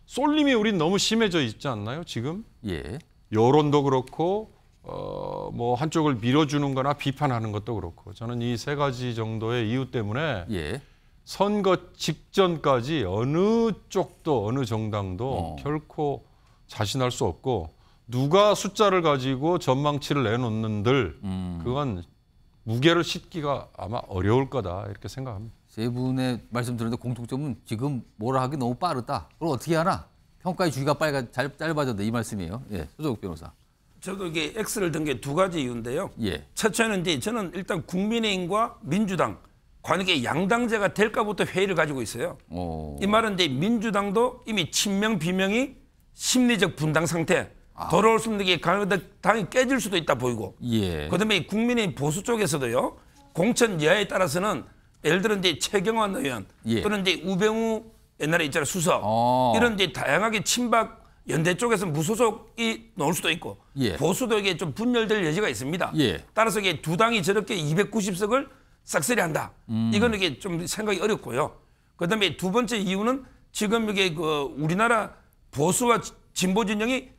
쏠림이 우린 너무 심해져 있지 않나요, 지금? 예. 여론도 그렇고 어, 뭐 한쪽을 밀어주는 거나 비판하는 것도 그렇고 저는 이 세 가지 정도의 이유 때문에 예. 선거 직전까지 어느 쪽도 어느 정당도 어. 결코 자신할 수 없고 누가 숫자를 가지고 전망치를 내놓는들 음. 그건 무게를 싣기가 아마 어려울 거다 이렇게 생각합니다. 세 분의 말씀 들었는데 공통점은 지금 뭐라 하기 너무 빠르다. 그럼 어떻게 하나? 평가의 주기가 빨가, 짧아졌다 이 말씀이에요. 예, 서정욱 변호사. 저도 이게 X를 든 게 두 가지 이유인데요. 예. 첫째는 이제 저는 일단 국민의힘과 민주당 관계 양당제가 될까부터 회의를 가지고 있어요. 오. 이 말은 이제 민주당도 이미 친명 비명이 심리적 분당 상태. 아. 돌아올 수 없는 게 당이 깨질 수도 있다 보이고. 예. 그다음에 국민의힘 보수 쪽에서도요. 공천 여야에 따라서는 예를 들어 이제 최경환 의원 예. 또는 이제 우병우 옛날에 있잖아요 수석 아. 이런 이제 다양하게 친박 연대 쪽에서 무소속이 나올 수도 있고 예. 보수도 이게 좀 분열될 여지가 있습니다. 예. 따라서 이게 두 당이 저렇게 이백구십 석을 싹쓸이 한다. 음. 이건 이게 좀 생각이 어렵고요. 그다음에 두 번째 이유는 지금 이게 그 우리나라 보수와 진보 진영이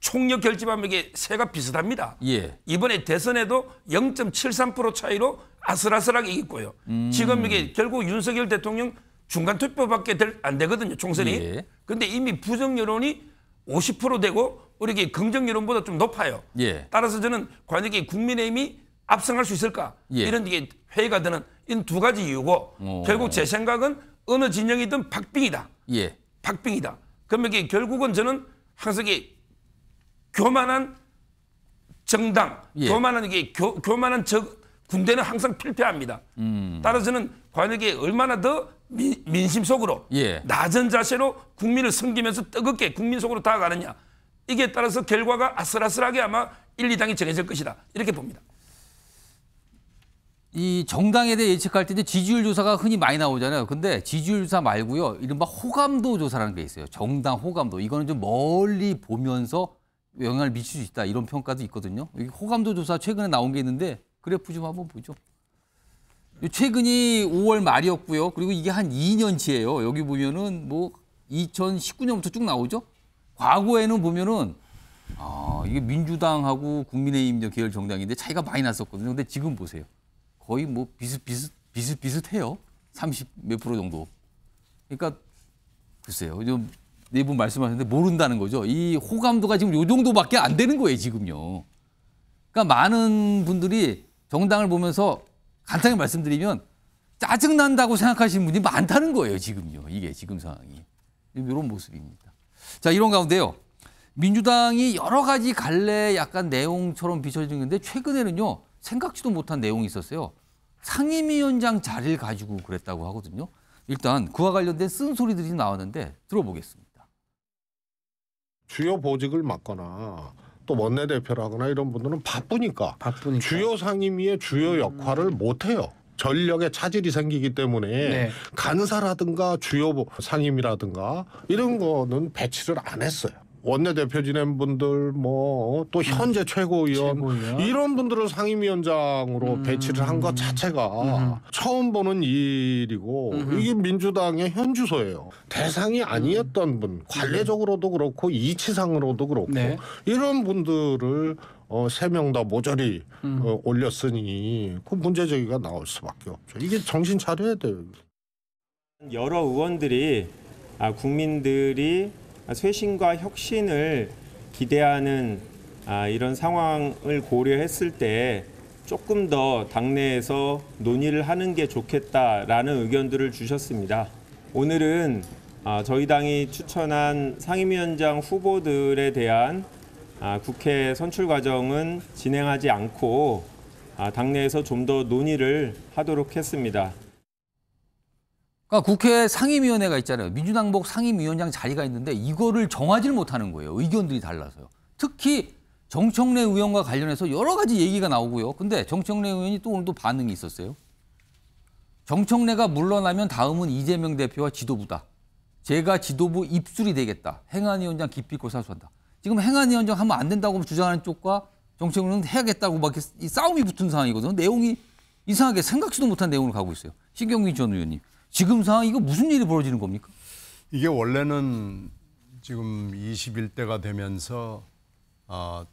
총력 결집하면 이게 세가 비슷합니다. 예. 이번에 대선에도 영 점 칠삼 퍼센트 차이로 아슬아슬하게 이겼고요. 음. 지금 이게 결국 윤석열 대통령 중간 투표밖에 될, 안 되거든요, 총선이. 그런데 예. 이미 부정 여론이 오십 퍼센트 되고 우리 이게 긍정 여론보다 좀 높아요. 예. 따라서 저는 과연 이게 국민의힘이 압승할 수 있을까? 예. 이런 이게 회의가 되는 이 두 가지 이유고 오. 결국 제 생각은 어느 진영이든 박빙이다. 예. 박빙이다. 그러면 이게 결국은 저는 항상 이게 교만한 정당, 예. 교만한 이게 교, 교만한 저 군대는 항상 필패합니다. 음. 따라서는 과연 이게 얼마나 더 미, 민심 속으로 예. 낮은 자세로 국민을 섬기면서 뜨겁게 국민 속으로 다가가느냐. 이게 따라서 결과가 아슬아슬하게 아마 일, 이 당이 정해질 것이다. 이렇게 봅니다. 이 정당에 대해 예측할 때 이제 지지율 조사가 흔히 많이 나오잖아요. 근데 지지율 조사 말고요. 이른바 호감도 조사라는 게 있어요. 정당 호감도. 이거는 좀 멀리 보면서 영향을 미칠 수 있다. 이런 평가도 있거든요. 여기 호감도 조사 최근에 나온 게 있는데 그래프 좀 한번 보죠. 최근이 오월 말이었고요. 그리고 이게 한 이 년치예요. 여기 보면은 뭐 이천십구 년부터 쭉 나오죠. 과거에는 보면은 아, 이게 민주당하고 국민의힘 계열 정당인데 차이가 많이 났었거든요. 근데 지금 보세요. 거의 뭐 비슷비슷, 비슷비슷해요. 삼십 몇 프로 정도. 그러니까 글쎄요. 좀 네 분 말씀하셨는데 모른다는 거죠. 이 호감도가 지금 요 정도밖에 안 되는 거예요, 지금요. 그러니까 많은 분들이 정당을 보면서 간단히 말씀드리면 짜증난다고 생각하시는 분이 많다는 거예요, 지금요. 이게 지금 상황이. 이런 모습입니다. 자, 이런 가운데요. 민주당이 여러 가지 갈래 약간 내용처럼 비춰지는데 최근에는요. 생각지도 못한 내용이 있었어요. 상임위원장 자리를 가지고 그랬다고 하거든요. 일단 그와 관련된 쓴소리들이 나왔는데 들어보겠습니다. 주요 보직을 맡거나 또 원내대표라거나 이런 분들은 바쁘니까, 바쁘니까. 주요 상임위의 주요 역할을 음. 못해요. 전력에 차질이 생기기 때문에 네. 간사라든가 주요 상임위라든가 이런 거는 배치를 안 했어요. 원내대표 지낸 분들 뭐 또 현재 음. 최고위원, 최고위원 이런 분들을 상임위원장으로 음. 배치를 한 것 자체가 음. 처음 보는 일이고 음. 이게 민주당의 현주소예요. 대상이 아니었던 음. 분, 관례적으로도 그렇고 이치상으로도 그렇고 네. 이런 분들을 어, 세 명 다 모조리 음. 어, 올렸으니 그 문제제기가 나올 수밖에 없죠. 이게 정신 차려야 돼요. 여러 의원들이 아, 국민들이 쇄신과 혁신을 기대하는 아, 이런 상황을 고려했을 때 조금 더 당내에서 논의를 하는 게 좋겠다라는 의견들을 주셨습니다. 오늘은 아, 저희 당이 추천한 상임위원장 후보들에 대한 아, 국회 선출 과정은 진행하지 않고 아, 당내에서 좀 더 논의를 하도록 했습니다. 그러니까 국회 상임위원회가 있잖아요. 민주당복 상임위원장 자리가 있는데 이거를 정하지를 못하는 거예요. 의견들이 달라서요. 특히 정청래 의원과 관련해서 여러 가지 얘기가 나오고요. 근데 정청래 의원이 또 오늘도 반응이 있었어요. 정청래가 물러나면 다음은 이재명 대표와 지도부다. 제가 지도부 입술이 되겠다. 행안위원장 기필코 사수한다. 지금 행안위원장 하면 안 된다고 주장하는 쪽과 정청래 의원은 해야겠다고 막 이 싸움이 붙은 상황이거든요. 내용이 이상하게 생각지도 못한 내용으로 가고 있어요. 신경민 전 의원님. 지금 상황 이거 무슨 일이 벌어지는 겁니까? 이게 원래는 지금 이십일 대가 되면서 어,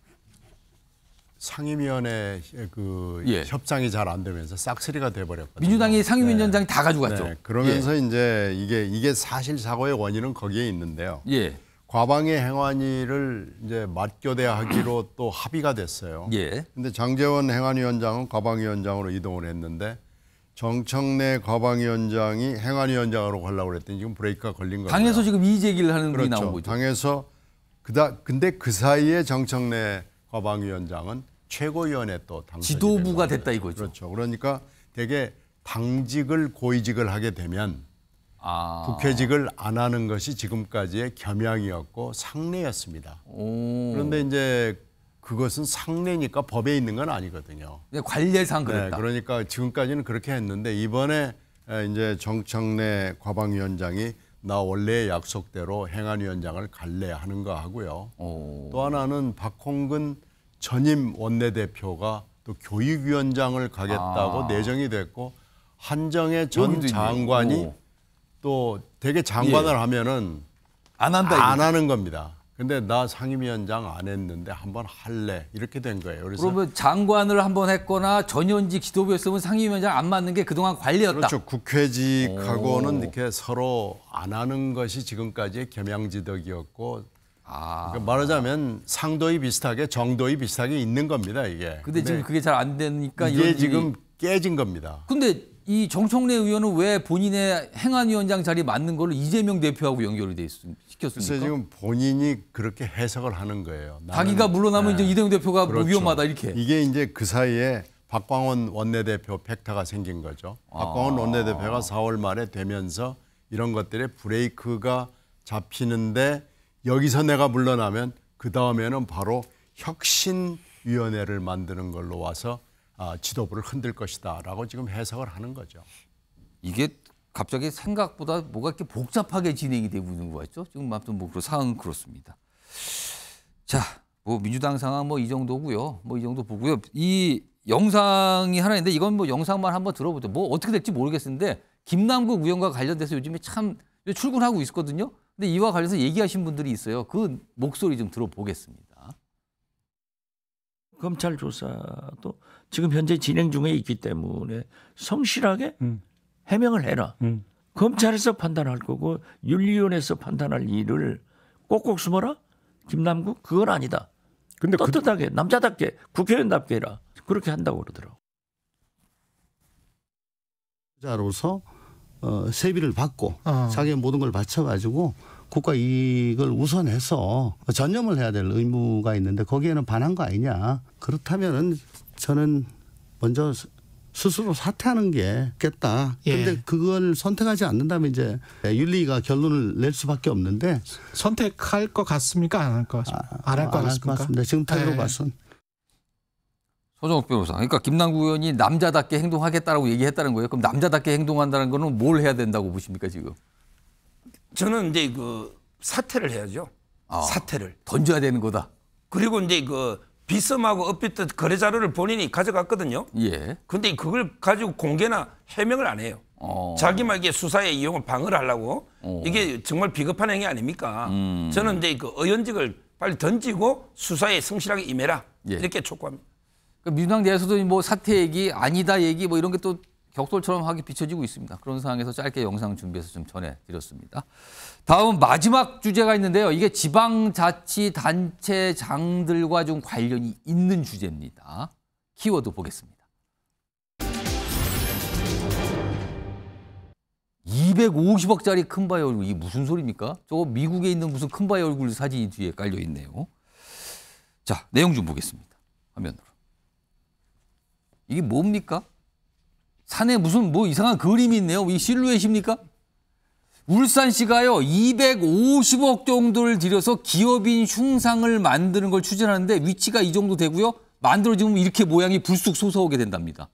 상임위원회 그 예. 협상이 잘 안 되면서 싹쓸이가 돼버렸거든요. 민주당이 상임위원장이 네. 다 가져갔죠. 네. 그러면서 예. 이제 이게 이게 사실 사고의 원인은 거기에 있는데요. 예. 과방의 행안위를 이제 맞교대하기로 또 합의가 됐어요. 그런데 예. 장제원 행안위원장은 과방위원장으로 이동을 했는데. 정청래 과방위원장이 행안위원장으로 가려고 그랬더니 지금 브레이크가 걸린 거예요. 당에서 지금 이의 제기를 하는 그렇죠. 분이 나온 거죠. 당에서 그다 근데 그 사이에 정청래 과방위원장은 최고위원회 또 당선이 지도부가 됐다 이거죠. 그렇죠. 그러니까 되게 당직을 고위직을 하게 되면 아. 국회직을 안 하는 것이 지금까지의 겸양이었고 상례였습니다. 오. 그런데 이제. 그것은 상례니까 법에 있는 건 아니거든요. 네, 관례상 그랬다. 네, 그러니까 지금까지는 그렇게 했는데 이번에 이제 정청래 과방위원장이 나 원래의 약속대로 행안위원장을 갈래하는 거 하고요. 오. 또 하나는 박홍근 전임 원내대표가 또 교육위원장을 가겠다고 아. 내정이 됐고 한정의 전 장관이 오. 또 되게 장관을 예. 하면은 안 한다 이거죠. 안 하는 겁니다. 근데 나 상임위원장 안 했는데 한번 할래 이렇게 된 거예요. 그래서 그러면 장관을 한번 했거나 전현직 지도부였으면 상임위원장 안 맞는 게 그동안 관리였다. 그렇죠. 국회직하고는 오. 이렇게 서로 안 하는 것이 지금까지의 겸양지덕이었고 아. 그러니까 말하자면 상도의 비슷하게 정도의 비슷하게 있는 겁니다 이게. 근데, 근데 지금 그게 잘 안 되니까 이게 지금 깨진 겁니다. 근데 이 정청래 의원은 왜 본인의 행안위원장 자리 맞는 걸로 이재명 대표하고 연결이 돼 시켰습니까? 그래서 지금 본인이 그렇게 해석을 하는 거예요. 나는, 자기가 물러나면 네. 이제 이재명 대표가 그렇죠. 위험하다 이렇게. 이게 이제 그 사이에 박광원 원내대표 팩타가 생긴 거죠. 아. 박광원 원내대표가 사월 말에 되면서 이런 것들의 브레이크가 잡히는데 여기서 내가 물러나면 그 다음에는 바로 혁신위원회를 만드는 걸로 와서 아, 지도부를 흔들 것이다라고 지금 해석을 하는 거죠. 이게 갑자기 생각보다 뭐가 이렇게 복잡하게 진행이 되고 있는 것 같죠? 지금 아무튼 뭐 상황은 그렇습니다. 자, 뭐 민주당 상황 뭐 이 정도고요. 뭐 이 정도 보고요. 이 영상이 하나 있는데 이건 뭐 영상만 한번 들어보죠. 뭐 어떻게 될지 모르겠는데 김남국 의원과 관련돼서 요즘에 참 출근하고 있었거든요. 근데 이와 관련해서 얘기하신 분들이 있어요. 그 목소리 좀 들어보겠습니다. 검찰 조사도 지금 현재 진행 중에 있기 때문에 성실하게 음. 해명을 해라. 음. 검찰에서 판단할 거고 윤리위원회에서 판단할 일을 꼭꼭 숨어라? 김남국? 그건 아니다. 근데 떳떳하게 그... 남자답게 국회의원답게 해라. 그렇게 한다고 그러더라고. 자로서 어, 세비를 받고 어. 자기의 모든 걸 바쳐가지고 국가 이익을 우선해서 전념을 해야 될 의무가 있는데 거기에는 반한 거 아니냐. 그렇다면은 저는 먼저 스스로 사퇴하는 게 겠다. 그런데 예. 그걸 선택하지 않는다면 이제 윤리가 결론을 낼 수밖에 없는데 선택할 것 같습니까? 안 할 것 같습니까? 아, 안 할 것 같습니다. 지금 타이로 봐선. 서정욱 변호사. 그러니까 김남국 의원이 남자답게 행동하겠다라고 얘기했다는 거예요. 그럼 남자답게 행동한다는 거는 뭘 해야 된다고 보십니까 지금? 저는 이제 그 사퇴를 해야죠. 아, 사퇴를 던져야 되는 거다. 그리고 이제 그 비썸하고 업비트 거래 자료를 본인이 가져갔거든요. 예. 근데 그걸 가지고 공개나 해명을 안 해요. 어. 자기만 이게 수사에 이용을 방어를 하려고 어. 이게 정말 비겁한 행위 아닙니까? 음. 저는 이제 그 의원직을 빨리 던지고 수사에 성실하게 임해라. 예. 이렇게 촉구합니다. 그러니까 민주당 내에서도 뭐 사퇴 얘기, 아니다 얘기 뭐 이런 게 또 격돌처럼 하게 비춰지고 있습니다. 그런 상황에서 짧게 영상 준비해서 좀 전해드렸습니다. 다음 마지막 주제가 있는데요. 이게 지방자치단체장들과 좀 관련이 있는 주제입니다. 키워드 보겠습니다. 이백오십억짜리 큰 바위 얼굴, 이게 무슨 소리입니까? 저거 미국에 있는 무슨 큰 바위 얼굴 사진이 뒤에 깔려있네요. 자, 내용 좀 보겠습니다. 화면으로. 이게 뭡니까? 산에 무슨 뭐 이상한 그림이 있네요. 이 실루엣입니까? 울산시가요 이백오십억 정도를 들여서 기업인 흉상을 만드는 걸 추진하는데 위치가 이 정도 되고요. 만들어지면 이렇게 모양이 불쑥 솟아오게 된답니다.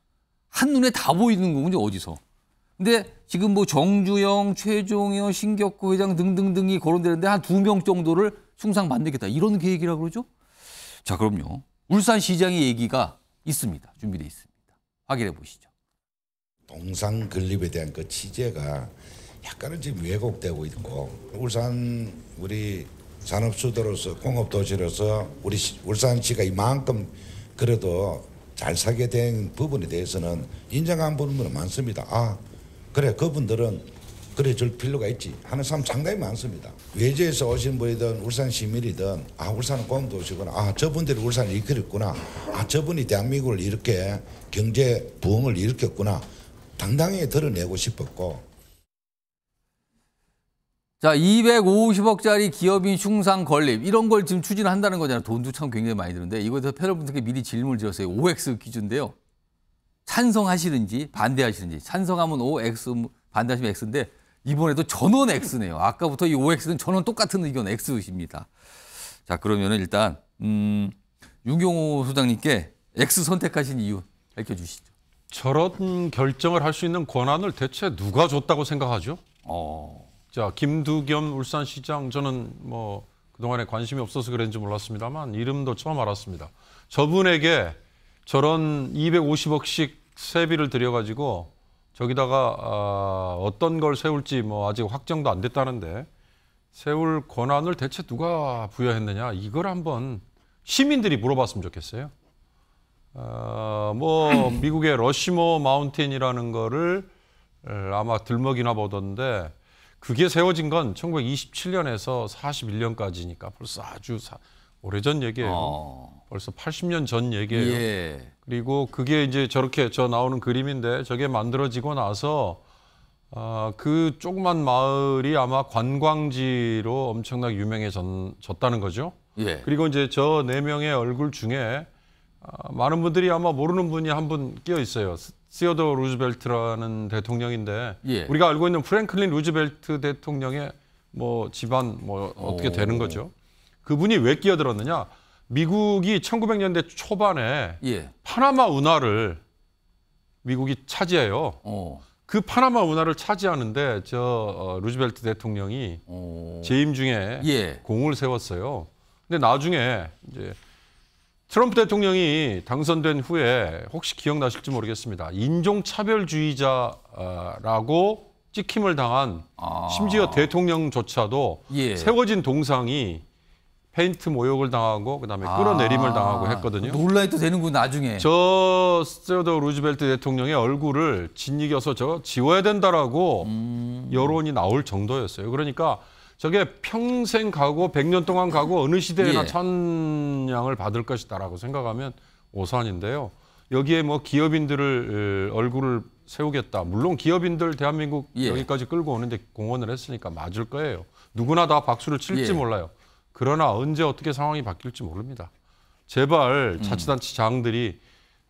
한눈에 다 보이는 거군요. 어디서. 근데 지금 뭐 정주영, 최종여, 신격구 회장 등등등이 거론되는데 한 두 명 정도를 흉상 만들겠다. 이런 계획이라고 그러죠? 자, 그럼요. 울산시장의 얘기가 있습니다. 준비되어 있습니다. 확인해 보시죠. 동상 건립에 대한 그 취재가 약간은 지금 왜곡되고 있고 울산 우리 산업수도로서 공업도시로서 우리 울산시가 이만큼 그래도 잘 살게 된 부분에 대해서는 인정한 부분은 많습니다. 아 그래 그분들은 그래 줄 필요가 있지 하는 사람 상당히 많습니다. 외지에서 오신 분이든 울산 시민이든 아 울산은 공업도시구나. 아 저분들이 울산을 일으켰구나. 아 저분이 대한민국을 이렇게 경제 부흥을 일으켰구나. 당당히 드러내고 싶었고. 자, 이백오십억짜리 기업인 흉상 건립 이런 걸 지금 추진한다는 거잖아요. 돈도 참 굉장히 많이 드는데 이거에 대해서 패널분들께 미리 질문을 드렸어요. 오 엑스 기준인데요. 찬성하시는지 반대하시는지. 찬성하면 오 엑스, 반대하시면 X인데 이번에도 전원 X네요. 아까부터 이 오 엑스는 전원 똑같은 의견 X입니다. 자, 그러면 일단 음, 윤경호 소장님께 X 선택하신 이유 밝혀주시죠. 저런 결정을 할 수 있는 권한을 대체 누가 줬다고 생각하죠? 어. 자, 김두겸 울산시장 저는 뭐 그동안에 관심이 없어서 그런지 몰랐습니다만 이름도 처음 알았습니다. 저분에게 저런 이백오십억씩 세비를 들여가지고 저기다가 아, 어떤 걸 세울지 뭐 아직 확정도 안 됐다는데 세울 권한을 대체 누가 부여했느냐 이걸 한번 시민들이 물어봤으면 좋겠어요. 어, 뭐 미국의 러시모어 마운틴이라는 거를 아마 들먹이나 보던데 그게 세워진 건 천구백이십칠년에서 사십일년까지니까 벌써 아주 사, 오래전 얘기예요. 어. 벌써 팔십년 전 얘기예요. 예. 그리고 그게 이제 저렇게 저 나오는 그림인데 저게 만들어지고 나서 어, 그 조그만 마을이 아마 관광지로 엄청나게 유명해졌다는 거죠. 예. 그리고 이제 저 네 명의 얼굴 중에 많은 분들이 아마 모르는 분이 한 분 끼어 있어요. 시어더 루즈벨트라는 대통령인데 예. 우리가 알고 있는 프랭클린 루즈벨트 대통령의 뭐 집안 뭐 어떻게 오. 되는 거죠. 그분이 왜 끼어들었느냐. 미국이 천구백 년대 초반에 예. 파나마 운하를 미국이 차지해요. 어. 그 파나마 운하를 차지하는데 저 어, 루즈벨트 대통령이 어. 재임 중에 예. 공을 세웠어요. 근데 나중에 이제 트럼프 대통령이 당선된 후에 혹시 기억나실지 모르겠습니다. 인종차별주의자라고 찍힘을 당한 아. 심지어 대통령조차도 예. 세워진 동상이 페인트 모욕을 당하고 그다음에 아. 끌어내림을 당하고 했거든요. 논란이 또 되는구나 나중에. 저 스테오도 루즈벨트 대통령의 얼굴을 짓이겨서 저 지워야 된다라고 음. 여론이 나올 정도였어요. 그러니까 저게 평생 가고 백 년 동안 가고 어느 시대에나 예. 찬양을 받을 것이다라고 생각하면 오산인데요. 여기에 뭐 기업인들을 얼굴을 세우겠다. 물론 기업인들 대한민국 예. 여기까지 끌고 오는데 공헌을 했으니까 맞을 거예요. 누구나 다 박수를 칠지 예. 몰라요. 그러나 언제 어떻게 상황이 바뀔지 모릅니다. 제발 자치단체장들이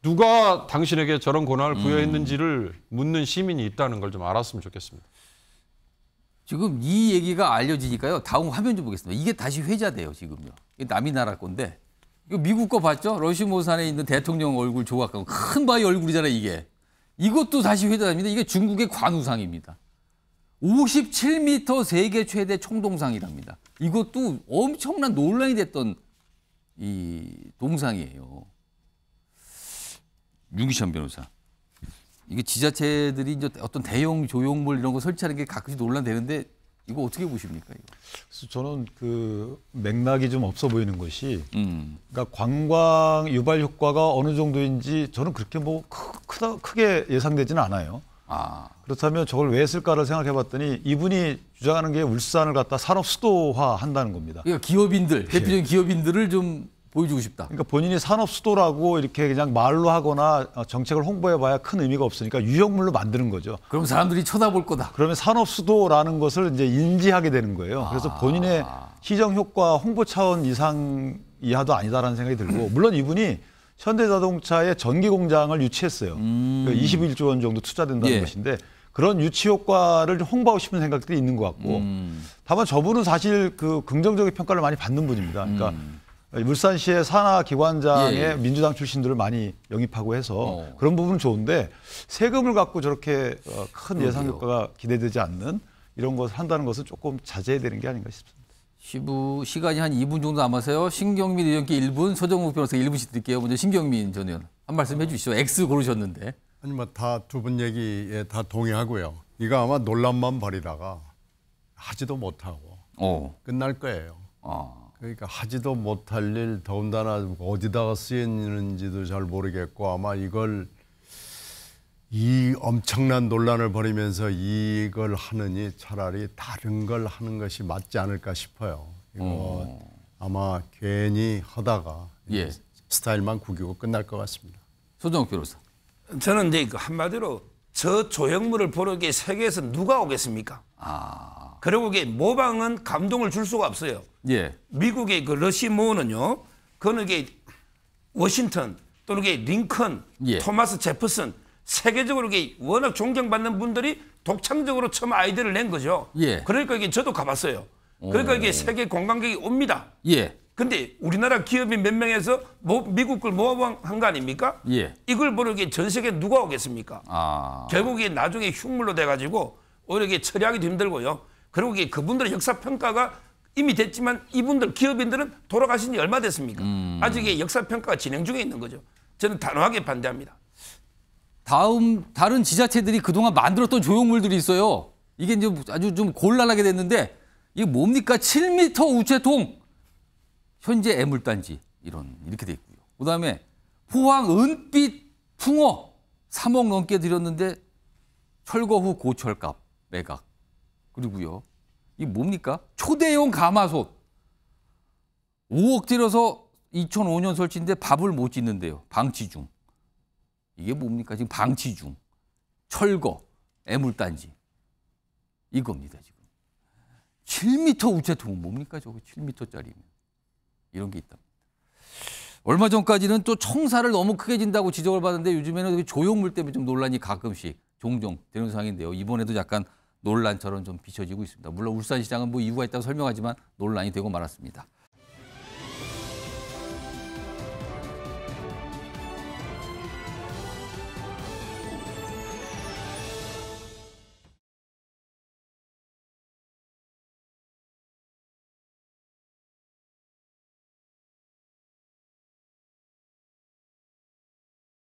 누가 당신에게 저런 권한을 부여했는지를 묻는 시민이 있다는 걸 좀 알았으면 좋겠습니다. 지금 이 얘기가 알려지니까요. 다음 화면 좀 보겠습니다. 이게 다시 회자돼요, 지금요. 이게 남이 나라 건데. 이거 미국 거 봤죠? 러시모어 산에 있는 대통령 얼굴 조각하고 큰 바위 얼굴이잖아요, 이게. 이것도 다시 회자됩니다. 이게 중국의 관우상입니다. 오십칠 미터 세계 최대 총동상이랍니다. 이것도 엄청난 논란이 됐던 이 동상이에요. 윤기찬 변호사. 이게 지자체들이 이제 어떤 대형 조형물 이런 거 설치하는 게 가끔씩 논란되는데 이거 어떻게 보십니까? 이거? 그래서 저는 그 맥락이 좀 없어 보이는 것이 음. 그러니까 관광 유발 효과가 어느 정도인지 저는 그렇게 뭐 크, 크다, 크게 예상되지는 않아요. 아. 그렇다면 저걸 왜 했을까를 생각해봤더니 이분이 주장하는 게 울산을 갖다 산업 수도화 한다는 겁니다. 그러니까 기업인들, 대표적인 예. 기업인들을 좀 보여주고 싶다. 그러니까 본인이 산업 수도라고 이렇게 그냥 말로 하거나 정책을 홍보해봐야 큰 의미가 없으니까 유형물로 만드는 거죠. 그럼 사람들이 쳐다볼 거다. 그러면 산업 수도라는 것을 이제 인지하게 되는 거예요. 그래서 아. 본인의 시정 효과 홍보 차원 이상 이하도 아니다라는 생각이 들고 물론 이분이 현대자동차의 전기 공장을 유치했어요. 음. 이십일 조 원 정도 투자된다는 예. 것인데 그런 유치 효과를 홍보하고 싶은 생각들이 있는 것 같고 음. 다만 저분은 사실 그 긍정적인 평가를 많이 받는 분입니다. 그러니까. 음. 울산시의 산하기관장에 예, 예. 민주당 출신들을 많이 영입하고 해서 어. 그런 부분은 좋은데 세금을 갖고 저렇게 큰 예상 효과가 기대되지 않는 이런 것을 한다는 것은 조금 자제해야 되는 게 아닌가 싶습니다. 시부, 시간이 한 이 분 정도 남아서요. 신경민 의원께 일 분, 서정욱 변호사 일 분씩 드릴게요. 먼저 신경민 전 의원 한 말씀 해주시죠. X 고르셨는데. 아니 뭐 다 두 분 얘기에 다 동의하고요. 이거 아마 논란만 벌이다가 하지도 못하고 어. 끝날 거예요. 아. 그러니까 하지도 못할 일, 더군다나 어디다가 쓰이는지도 잘 모르겠고 아마 이걸 이 엄청난 논란을 벌이면서 이걸 하느니 차라리 다른 걸 하는 것이 맞지 않을까 싶어요. 이거 어. 아마 괜히 하다가 예. 스타일만 구기고 끝날 것 같습니다. 서정욱 변호사. 저는 이제 한마디로 저 조형물을 보러 세계에서 누가 오겠습니까? 아. 그리고 이게 모방은 감동을 줄 수가 없어요. 예. 미국의 그 러시모어는요, 그는 게 워싱턴 또는 게 링컨, 예. 토마스 제퍼슨 세계적으로 이게 워낙 존경받는 분들이 독창적으로 처음 아이디어를 낸 거죠. 예. 그러니까 이게 저도 가봤어요. 그러니까 오. 이게 세계 관광객이 옵니다. 예. 근데 우리나라 기업이 몇 명에서 뭐 미국 걸 모방한 거 아닙니까? 예. 이걸 보러 이게 전 세계 누가 오겠습니까? 아. 결국에 나중에 흉물로 돼가지고 오히려 이게 처리하기도 힘들고요. 그리고 그분들의 역사평가가 이미 됐지만 이분들 기업인들은 돌아가신 지 얼마 됐습니까? 음. 아직 역사평가가 진행 중에 있는 거죠. 저는 단호하게 반대합니다. 다음 다른 지자체들이 그동안 만들었던 조형물들이 있어요. 이게 이제 아주 좀 곤란하게 됐는데 이게 뭡니까? 칠 미터 우체통. 현재 애물단지 이런 이렇게 돼 있고요. 그다음에 포항 은빛 풍어 삼억 넘게 들였는데 철거 후 고철값 매각. 그리고요. 이게 뭡니까? 초대형 가마솥. 오억 들여서 이천오 년 설치인데 밥을 못 짓는데요. 방치 중. 이게 뭡니까? 지금 방치 중. 철거, 애물단지. 이겁니다, 지금. 칠 미터 우체통은 뭡니까? 저거 칠 미터짜리면. 이런 게 있답니다. 얼마 전까지는 또 청사를 너무 크게 진다고 지적을 받았는데 요즘에는 조형물 때문에 좀 논란이 가끔씩 종종 되는 상황인데요. 이번에도 약간 논란처럼 좀 비춰지고 있습니다. 물론 울산시장은 뭐 이유가 있다고 설명하지만 논란이 되고 말았습니다.